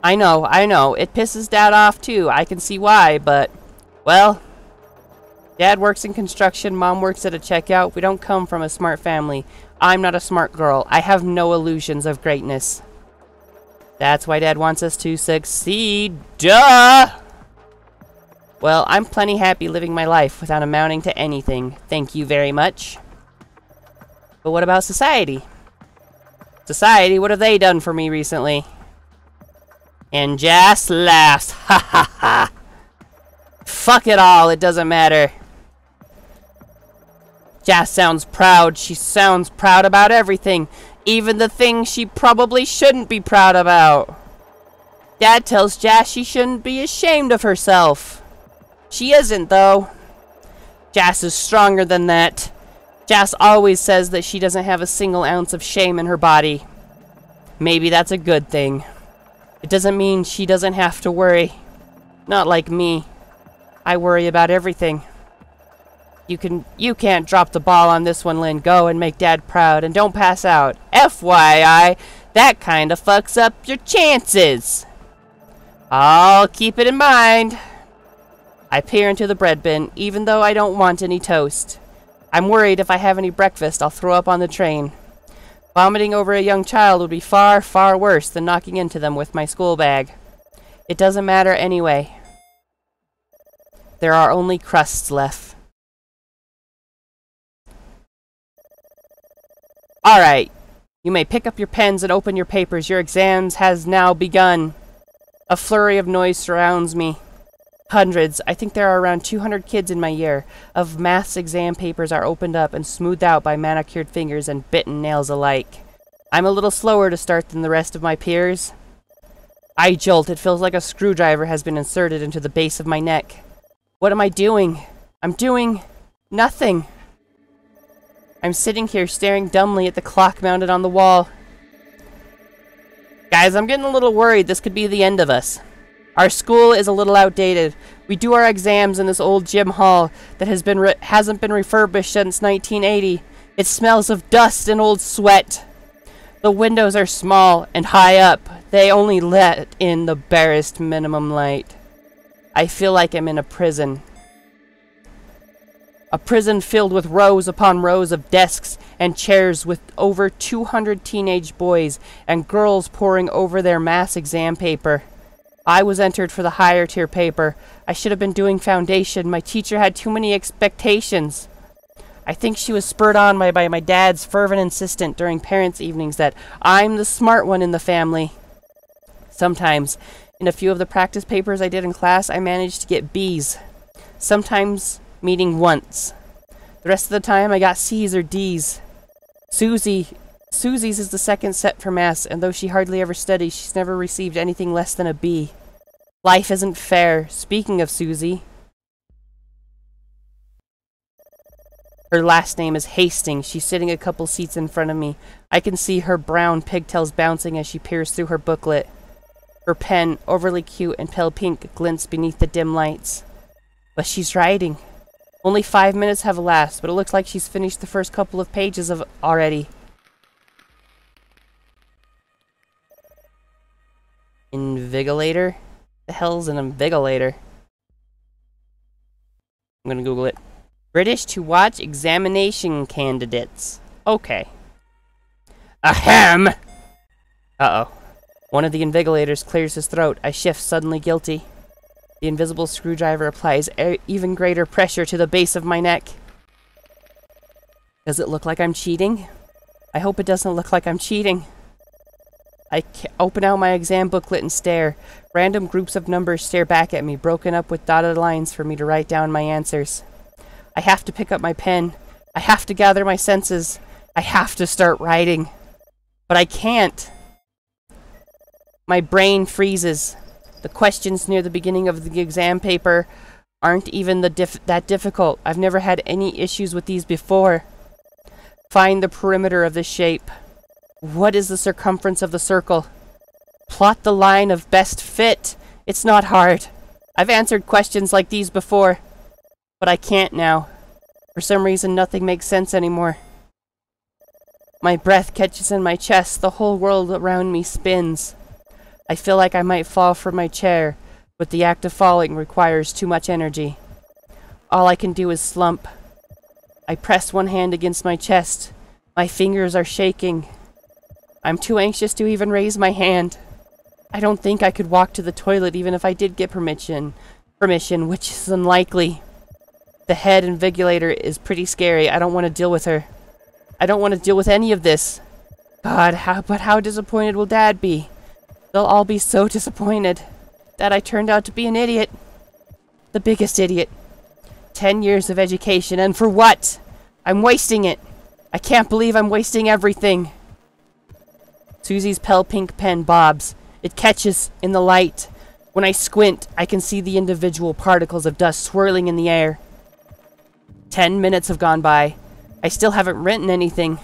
I know. It pisses Dad off, too. I can see why, but... well... Dad works in construction, Mom works at a checkout. We don't come from a smart family. I'm not a smart girl. I have no illusions of greatness. That's why Dad wants us to succeed. Duh! Well, I'm plenty happy living my life without amounting to anything. Thank you very much. But what about society? Society, what have they done for me recently? And Jas laughs. Ha ha ha. Fuck it all, it doesn't matter. Jas sounds proud. She sounds proud about everything. Even the things she probably shouldn't be proud about. Dad tells Jas she shouldn't be ashamed of herself. She isn't, though. Jas is stronger than that. Jas always says that she doesn't have a single ounce of shame in her body. Maybe that's a good thing. It doesn't mean she doesn't have to worry. Not like me. I worry about everything. You can't drop the ball on this one, Lynne. Go and make Dad proud and don't pass out. FYI, that kinda fucks up your chances. I'll keep it in mind. I peer into the bread bin, even though I don't want any toast. I'm worried if I have any breakfast, I'll throw up on the train. Vomiting over a young child would be far, far worse than knocking into them with my school bag. It doesn't matter anyway. There are only crusts left. Alright, you may pick up your pens and open your papers. Your exams has now begun. A flurry of noise surrounds me. Hundreds, I think there are around 200 kids in my year, of maths exam papers are opened up and smoothed out by manicured fingers and bitten nails alike. I'm a little slower to start than the rest of my peers. I jolt. It feels like a screwdriver has been inserted into the base of my neck. What am I doing? I'm doing nothing. I'm sitting here staring dumbly at the clock mounted on the wall. Guys, I'm getting a little worried. This could be the end of us. Our school is a little outdated. We do our exams in this old gym hall that hasn't been refurbished since 1980. It smells of dust and old sweat. The windows are small and high up. They only let in the barest minimum light. I feel like I'm in a prison. A prison filled with rows upon rows of desks and chairs with over 200 teenage boys and girls poring over their mass exam paper. I was entered for the higher tier paper. I should have been doing foundation. My teacher had too many expectations. I think she was spurred on by my dad's fervent insistence during parents' evenings that I'm the smart one in the family. Sometimes, in a few of the practice papers I did in class, I managed to get B's. Sometimes meeting once. The rest of the time I got C's or D's. Susie's is the second set for maths, and though she hardly ever studies, she's never received anything less than a B. Life isn't fair. Speaking of Susie, her last name is Hastings. She's sitting a couple seats in front of me. I can see her brown pigtails bouncing as she peers through her booklet. Her pen, overly cute and pale pink, glints beneath the dim lights. But she's writing. Only 5 minutes have elapsed, but it looks like she's finished the first couple of pages already. Invigilator? The hell's an invigilator? I'm gonna Google it. British to watch examination candidates. Okay. Ahem! Uh-oh. One of the invigilators clears his throat. I shift, suddenly guilty. The invisible screwdriver applies even greater pressure to the base of my neck. Does it look like I'm cheating? I hope it doesn't look like I'm cheating. I open out my exam booklet and stare. Random groups of numbers stare back at me, broken up with dotted lines for me to write down my answers. I have to pick up my pen. I have to gather my senses. I have to start writing. But I can't. My brain freezes. The questions near the beginning of the exam paper aren't even that difficult. I've never had any issues with these before. Find the perimeter of the shape. What is the circumference of the circle? Plot the line of best fit. It's not hard. I've answered questions like these before. But I can't now. For some reason, nothing makes sense anymore. My breath catches in my chest, the whole world around me spins. I feel like I might fall from my chair, but the act of falling requires too much energy. All I can do is slump. I press one hand against my chest. My fingers are shaking. I'm too anxious to even raise my hand. I don't think I could walk to the toilet even if I did get permission, which is unlikely. The head invigilator is pretty scary. I don't want to deal with her. I don't want to deal with any of this. God, but how disappointed will Dad be? They'll all be so disappointed that I turned out to be an idiot. The biggest idiot. 10 years of education, and for what? I'm wasting it. I can't believe I'm wasting everything. Susie's pale pink pen bobs. It catches in the light. When I squint, I can see the individual particles of dust swirling in the air. 10 minutes have gone by. I still haven't written anything.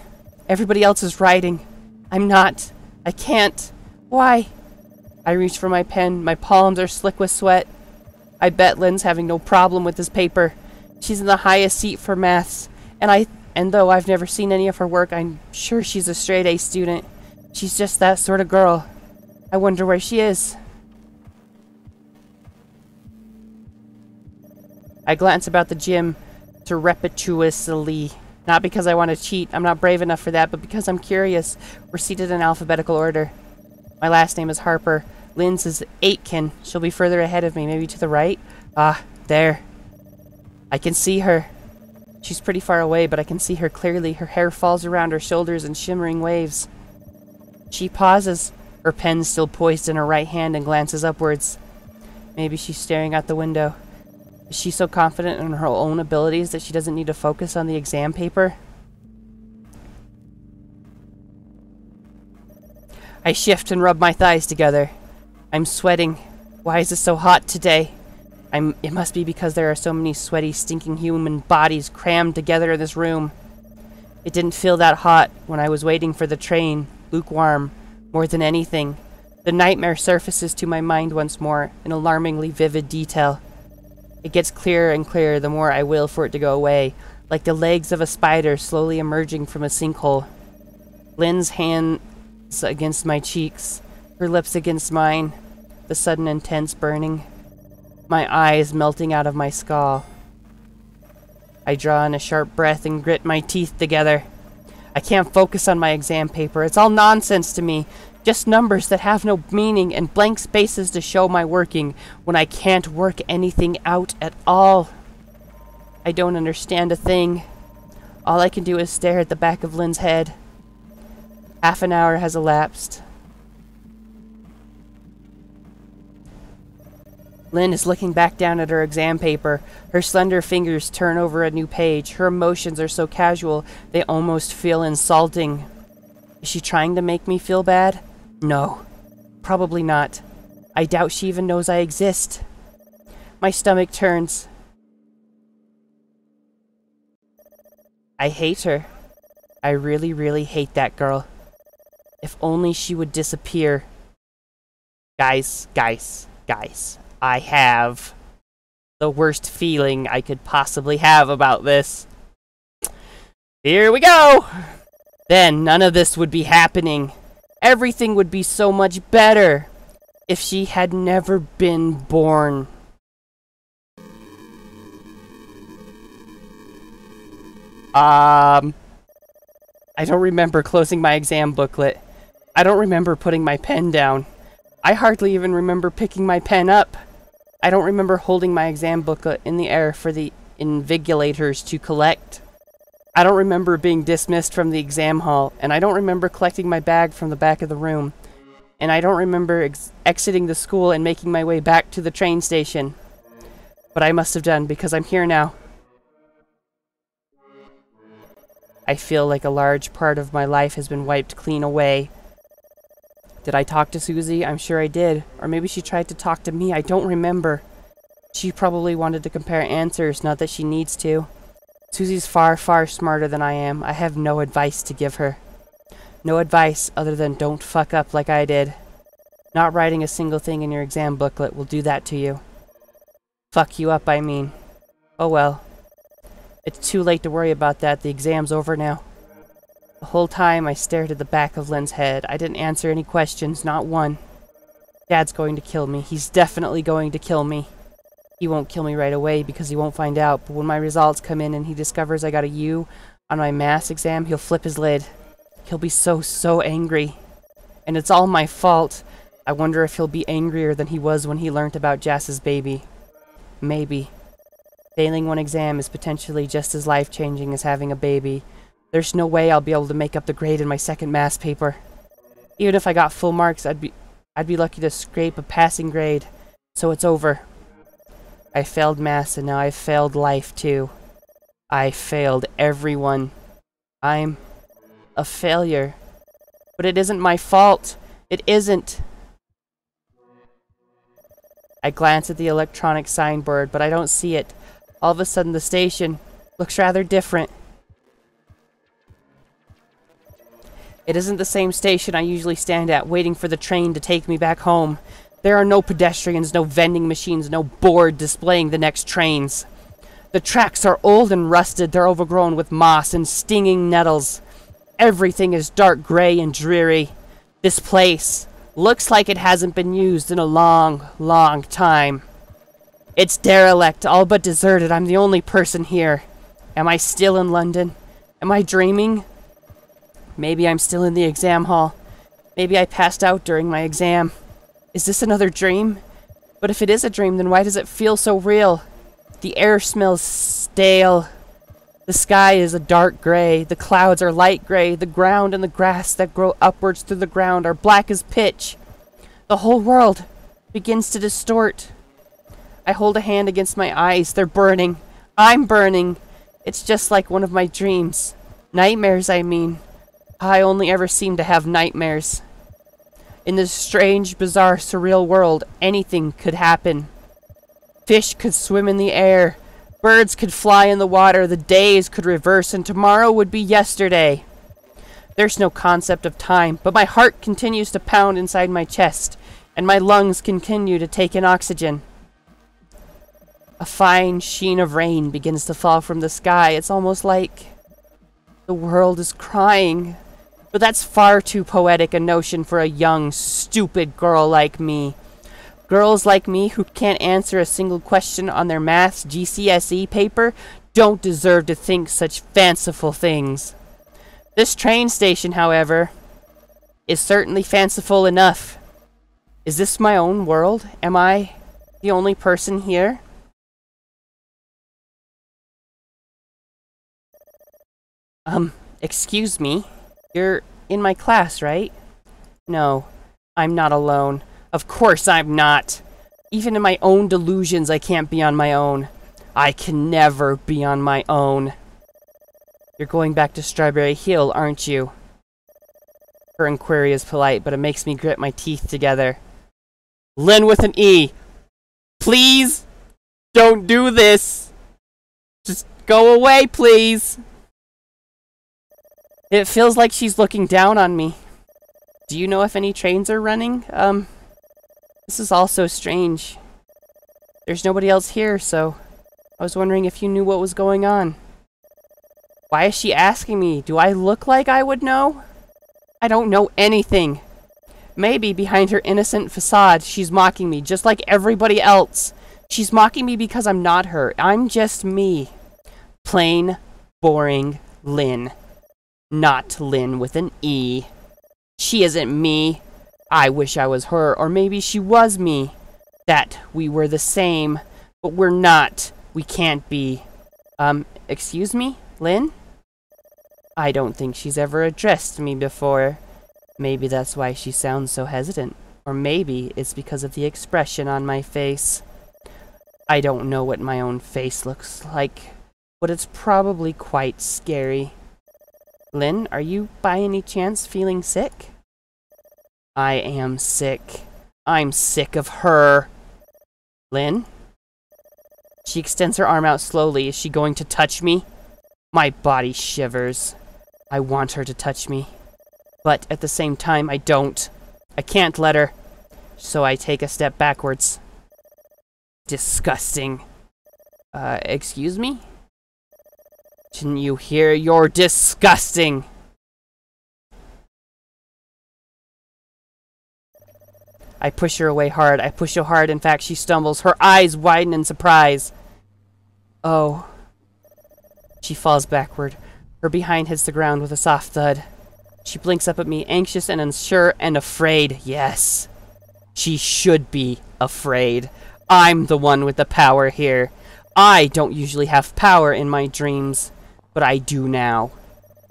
Everybody else is writing. I'm not. I can't. Why? I reach for my pen. My palms are slick with sweat. I bet Lynn's having no problem with this paper. She's in the highest seat for maths, and though I've never seen any of her work, I'm sure she's a straight A student. She's just that sort of girl. I wonder where she is. I glance about the gym surreptitiously. Not because I want to cheat, I'm not brave enough for that, but because I'm curious. We're seated in alphabetical order. My last name is Harper. Lynn's is Aitken. She'll be further ahead of me, maybe to the right? Ah, there. I can see her. She's pretty far away, but I can see her clearly. Her hair falls around her shoulders in shimmering waves. She pauses, her pen still poised in her right hand, and glances upwards. Maybe she's staring out the window. Is she so confident in her own abilities that she doesn't need to focus on the exam paper? I shift and rub my thighs together. I'm sweating. Why is it so hot today? It must be because there are so many sweaty, stinking human bodies crammed together in this room. It didn't feel that hot when I was waiting for the train, lukewarm, more than anything. The nightmare surfaces to my mind once more, in alarmingly vivid detail. It gets clearer and clearer the more I will for it to go away, like the legs of a spider slowly emerging from a sinkhole. Lynn's hands against my cheeks, her lips against mine. The sudden intense burning, my eyes melting out of my skull. I draw in a sharp breath and grit my teeth together. I can't focus on my exam paper. It's all nonsense to me. Just numbers that have no meaning and blank spaces to show my working when I can't work anything out at all. I don't understand a thing. All I can do is stare at the back of Lynn's head. Half an hour has elapsed. Lynne is looking back down at her exam paper. Her slender fingers turn over a new page. Her emotions are so casual, they almost feel insulting. Is she trying to make me feel bad? No. Probably not. I doubt she even knows I exist. My stomach turns. I hate her. I really, really hate that girl. If only she would disappear. Guys. I have the worst feeling I could possibly have about this. Here we go! Then none of this would be happening. Everything would be so much better if she had never been born. I don't remember closing my exam booklet. I don't remember putting my pen down. I hardly even remember picking my pen up. I don't remember holding my exam booklet in the air for the invigilators to collect. I don't remember being dismissed from the exam hall, and I don't remember collecting my bag from the back of the room, and I don't remember exiting the school and making my way back to the train station. But I must have done, because I'm here now. I feel like a large part of my life has been wiped clean away. Did I talk to Susie? I'm sure I did. Or maybe she tried to talk to me. I don't remember. She probably wanted to compare answers, not that she needs to. Susie's far, far smarter than I am. I have no advice to give her. No advice other than don't fuck up like I did. Not writing a single thing in your exam booklet will do that to you. Fuck you up, I mean. Oh well. It's too late to worry about that. The exam's over now. The whole time I stared at the back of Lynne's head. I didn't answer any questions, not one. Dad's going to kill me. He's definitely going to kill me. He won't kill me right away because he won't find out, but when my results come in and he discovers I got a U on my math exam, he'll flip his lid. He'll be so angry. And it's all my fault. I wonder if he'll be angrier than he was when he learnt about Jas's baby. Maybe. Failing one exam is potentially just as life-changing as having a baby. There's no way I'll be able to make up the grade in my second math paper. Even if I got full marks, I'd be lucky to scrape a passing grade. So it's over. I failed math, and now I've failed life, too. I failed everyone. I'm a failure. But it isn't my fault. It isn't. I glance at the electronic signboard, but I don't see it. All of a sudden, the station looks rather different. It isn't the same station I usually stand at, waiting for the train to take me back home. There are no pedestrians, no vending machines, no board displaying the next trains. The tracks are old and rusted. They're overgrown with moss and stinging nettles. Everything is dark gray and dreary. This place looks like it hasn't been used in a long, long time. It's derelict, all but deserted. I'm the only person here. Am I still in London? Am I dreaming? Maybe I'm still in the exam hall. Maybe I passed out during my exam. Is this another dream? But if it is a dream, then why does it feel so real? The air smells stale. The sky is a dark gray. The clouds are light gray. The ground and the grass that grow upwards through the ground are black as pitch. The whole world begins to distort. I hold a hand against my eyes. They're burning. I'm burning. It's just like one of my dreams. Nightmares, I mean. I only ever seem to have nightmares. In this strange, bizarre, surreal world, anything could happen. Fish could swim in the air. Birds could fly in the water, the days could reverse, and tomorrow would be yesterday. There's no concept of time, but my heart continues to pound inside my chest, and my lungs continue to take in oxygen. A fine sheen of rain begins to fall from the sky. It's almost like the world is crying. But that's far too poetic a notion for a young, stupid girl like me. Girls like me who can't answer a single question on their maths GCSE paper don't deserve to think such fanciful things. This train station, however, is certainly fanciful enough. Is this my own world? Am I the only person here? Excuse me. You're in my class, right? No, I'm not alone. Of course I'm not. Even in my own delusions, I can't be on my own. I can never be on my own. You're going back to Strawberry Hill, aren't you? Her inquiry is polite, but it makes me grit my teeth together. Lynne with an E. Please, don't do this. Just go away, please. It feels like she's looking down on me. Do you know if any trains are running? This is all so strange. There's nobody else here, so I was wondering if you knew what was going on. Why is she asking me? Do I look like I would know? I don't know anything. Maybe behind her innocent facade, she's mocking me, just like everybody else. She's mocking me because I'm not her. I'm just me. Plain, boring Lynne. Not Lynne with an E. She isn't me. I wish I was her, or maybe she was me. That we were the same, but we're not. We can't be. Excuse me, Lynne? I don't think she's ever addressed me before. Maybe that's why she sounds so hesitant, or maybe it's because of the expression on my face. I don't know what my own face looks like, but it's probably quite scary. Lynne, are you by any chance feeling sick? I am sick. I'm sick of her. Lynne? She extends her arm out slowly. Is she going to touch me? My body shivers. I want her to touch me. But at the same time, I don't. I can't let her. So I take a step backwards. Disgusting. Excuse me? Can you hear? You're disgusting! I push her away hard. I push her hard. In fact, she stumbles. Her eyes widen in surprise. Oh. She falls backward. Her behind hits the ground with a soft thud. She blinks up at me, anxious and unsure and afraid. Yes. She should be afraid. I'm the one with the power here. I don't usually have power in my dreams, but I do now.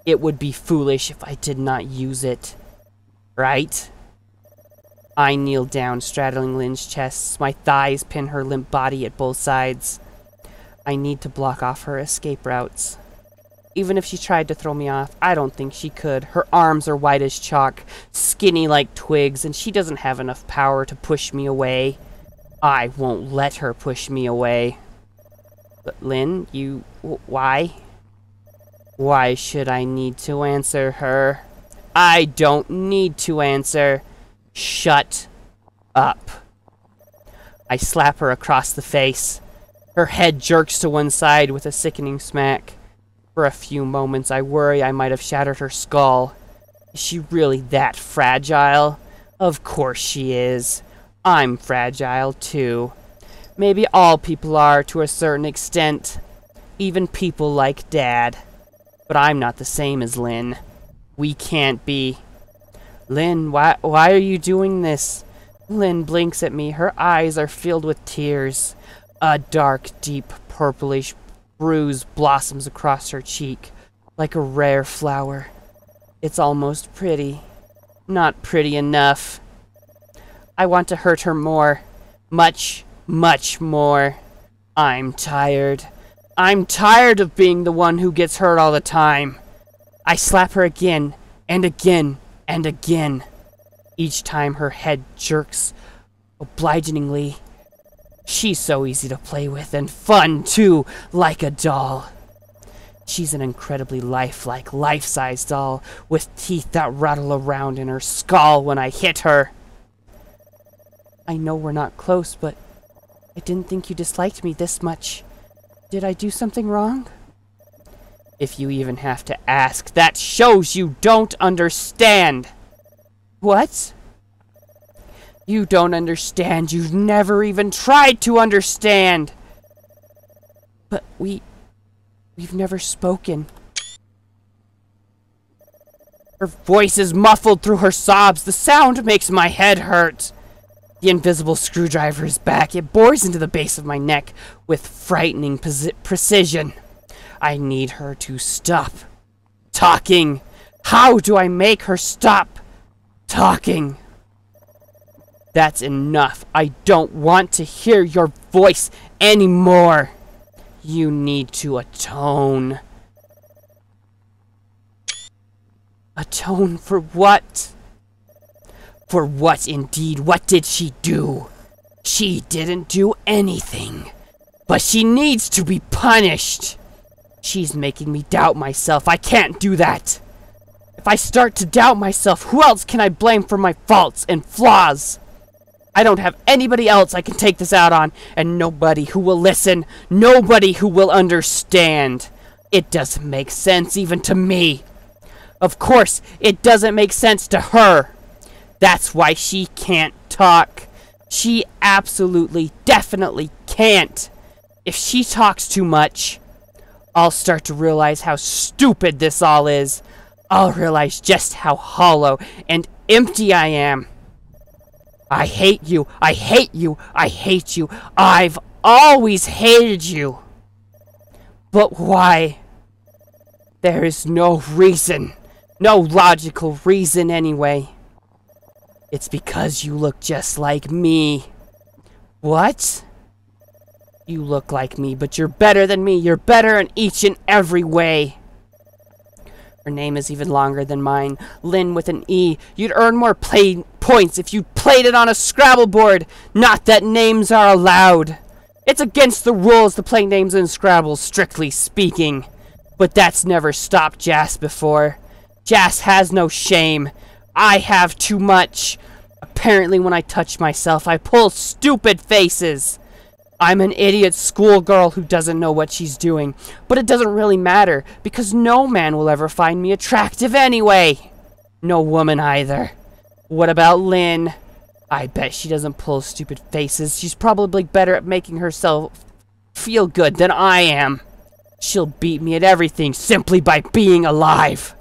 It would be foolish if I did not use it. Right? I kneel down, straddling Lynne's chest. My thighs pin her limp body at both sides. I need to block off her escape routes. Even if she tried to throw me off, I don't think she could. Her arms are wide as chalk, skinny like twigs, and she doesn't have enough power to push me away. I won't let her push me away. But Lynne, you... why? Why should I need to answer her? I don't need to answer. Shut up. I slap her across the face. Her head jerks to one side with a sickening smack. For a few moments, I worry I might have shattered her skull. Is she really that fragile? Of course she is. I'm fragile, too. Maybe all people are, to a certain extent. Even people like Dad. But I'm not the same as Lynne. We can't be... Lynne, why are you doing this? Lynne blinks at me. Her eyes are filled with tears. A dark, deep, purplish bruise blossoms across her cheek, like a rare flower. It's almost pretty. Not pretty enough. I want to hurt her more. Much, much more. I'm tired. I'm tired of being the one who gets hurt all the time. I slap her again, and again. And again, each time her head jerks obligingly. She's so easy to play with and fun too, like a doll. She's an incredibly lifelike, life-size doll with teeth that rattle around in her skull when I hit her. I know we're not close, but I didn't think you disliked me this much. Did I do something wrong? If you even have to ask, that shows you don't understand! What? You don't understand, you've never even tried to understand! But we've never spoken. Her voice is muffled through her sobs, the sound makes my head hurt. The invisible screwdriver is back, it bores into the base of my neck with frightening precision. I need her to stop talking. How do I make her stop talking? That's enough. I don't want to hear your voice anymore. You need to atone. Atone for what? For what indeed? What did she do? She didn't do anything. But she needs to be punished. She's making me doubt myself. I can't do that. If I start to doubt myself, who else can I blame for my faults and flaws? I don't have anybody else I can take this out on, and nobody who will listen, nobody who will understand. It doesn't make sense even to me. Of course, it doesn't make sense to her. That's why she can't talk. She absolutely, definitely can't. If she talks too much... I'll start to realize how stupid this all is. I'll realize just how hollow and empty I am. I hate you. I hate you. I hate you. I've always hated you. But why? There is no reason. No logical reason anyway. It's because you look just like me. What? You look like me, but you're better than me. You're better in each and every way. Her name is even longer than mine. Lynne with an E. You'd earn more points if you played it on a Scrabble board. Not that names are allowed. It's against the rules to play names in Scrabble, strictly speaking. But that's never stopped Jas before. Jas has no shame. I have too much. Apparently when I touch myself, I pull stupid faces. I'm an idiot schoolgirl who doesn't know what she's doing. But it doesn't really matter, because no man will ever find me attractive anyway. No woman either. What about Lynne? I bet she doesn't pull stupid faces. She's probably better at making herself feel good than I am. She'll beat me at everything simply by being alive.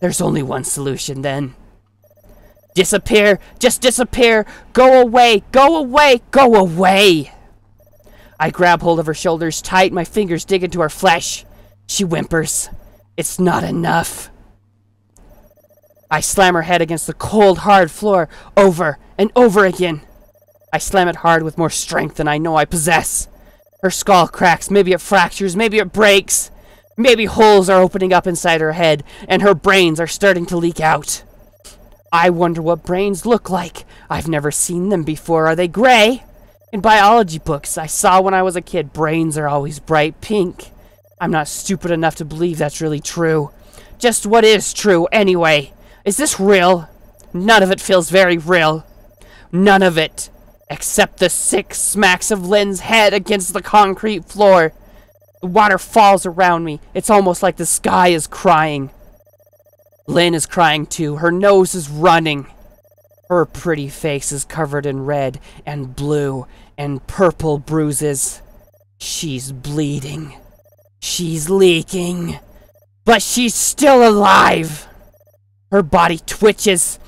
There's only one solution then. Disappear, just disappear, go away, go away, go away. I grab hold of her shoulders tight, my fingers dig into her flesh. She whimpers, it's not enough. I slam her head against the cold, hard floor over and over again. I slam it hard with more strength than I know I possess. Her skull cracks, maybe it fractures, maybe it breaks. Maybe holes are opening up inside her head, and her brains are starting to leak out. I wonder what brains look like. I've never seen them before. Are they gray? In biology books I saw when I was a kid, brains are always bright pink. I'm not stupid enough to believe that's really true. Just what is true, anyway? Is this real? None of it feels very real. None of it. Except the 6 smacks of Lynn's head against the concrete floor. The water falls around me. It's almost like the sky is crying. Lynne is crying too. Her nose is running. Her pretty face is covered in red and blue and purple bruises. She's bleeding. She's leaking. But she's still alive. Her body twitches.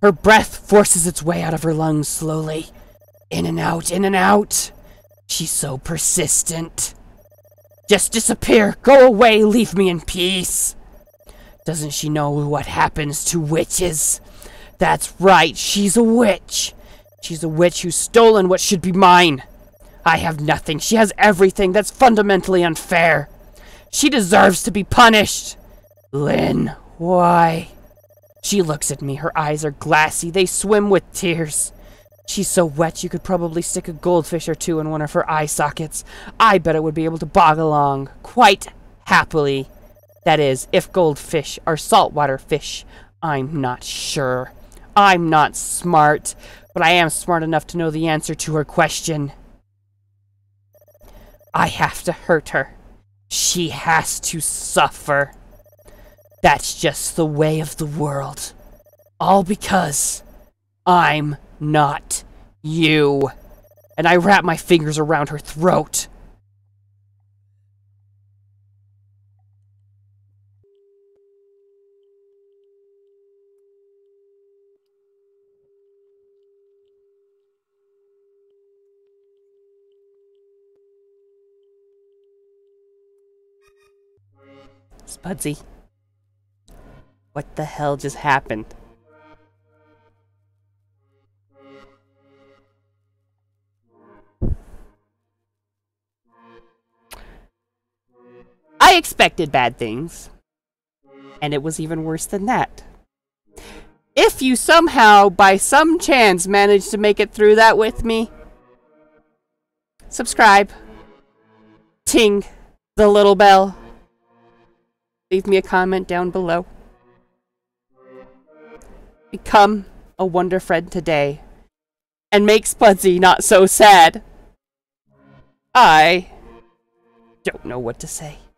Her breath forces its way out of her lungs slowly. In and out, in and out. She's so persistent. Just disappear. Go away. Leave me in peace. Doesn't she know what happens to witches? That's right, she's a witch. She's a witch who's stolen what should be mine. I have nothing. She has everything. That's fundamentally unfair. She deserves to be punished. Lynne, why? She looks at me. Her eyes are glassy. They swim with tears. She's so wet you could probably stick a goldfish or two in one of her eye sockets. I bet it would be able to bog along quite happily. That is, if goldfish are saltwater fish, I'm not sure. I'm not smart, but I am smart enough to know the answer to her question. I have to hurt her. She has to suffer. That's just the way of the world. All because I'm not you. And I wrap my fingers around her throat. Spudsy, what the hell just happened? I expected bad things, and it was even worse than that. If you somehow, by some chance, managed to make it through that with me, subscribe, ting the little bell. Leave me a comment down below. Become a Wonder Friend today. And make Spudsy not so sad. I don't know what to say.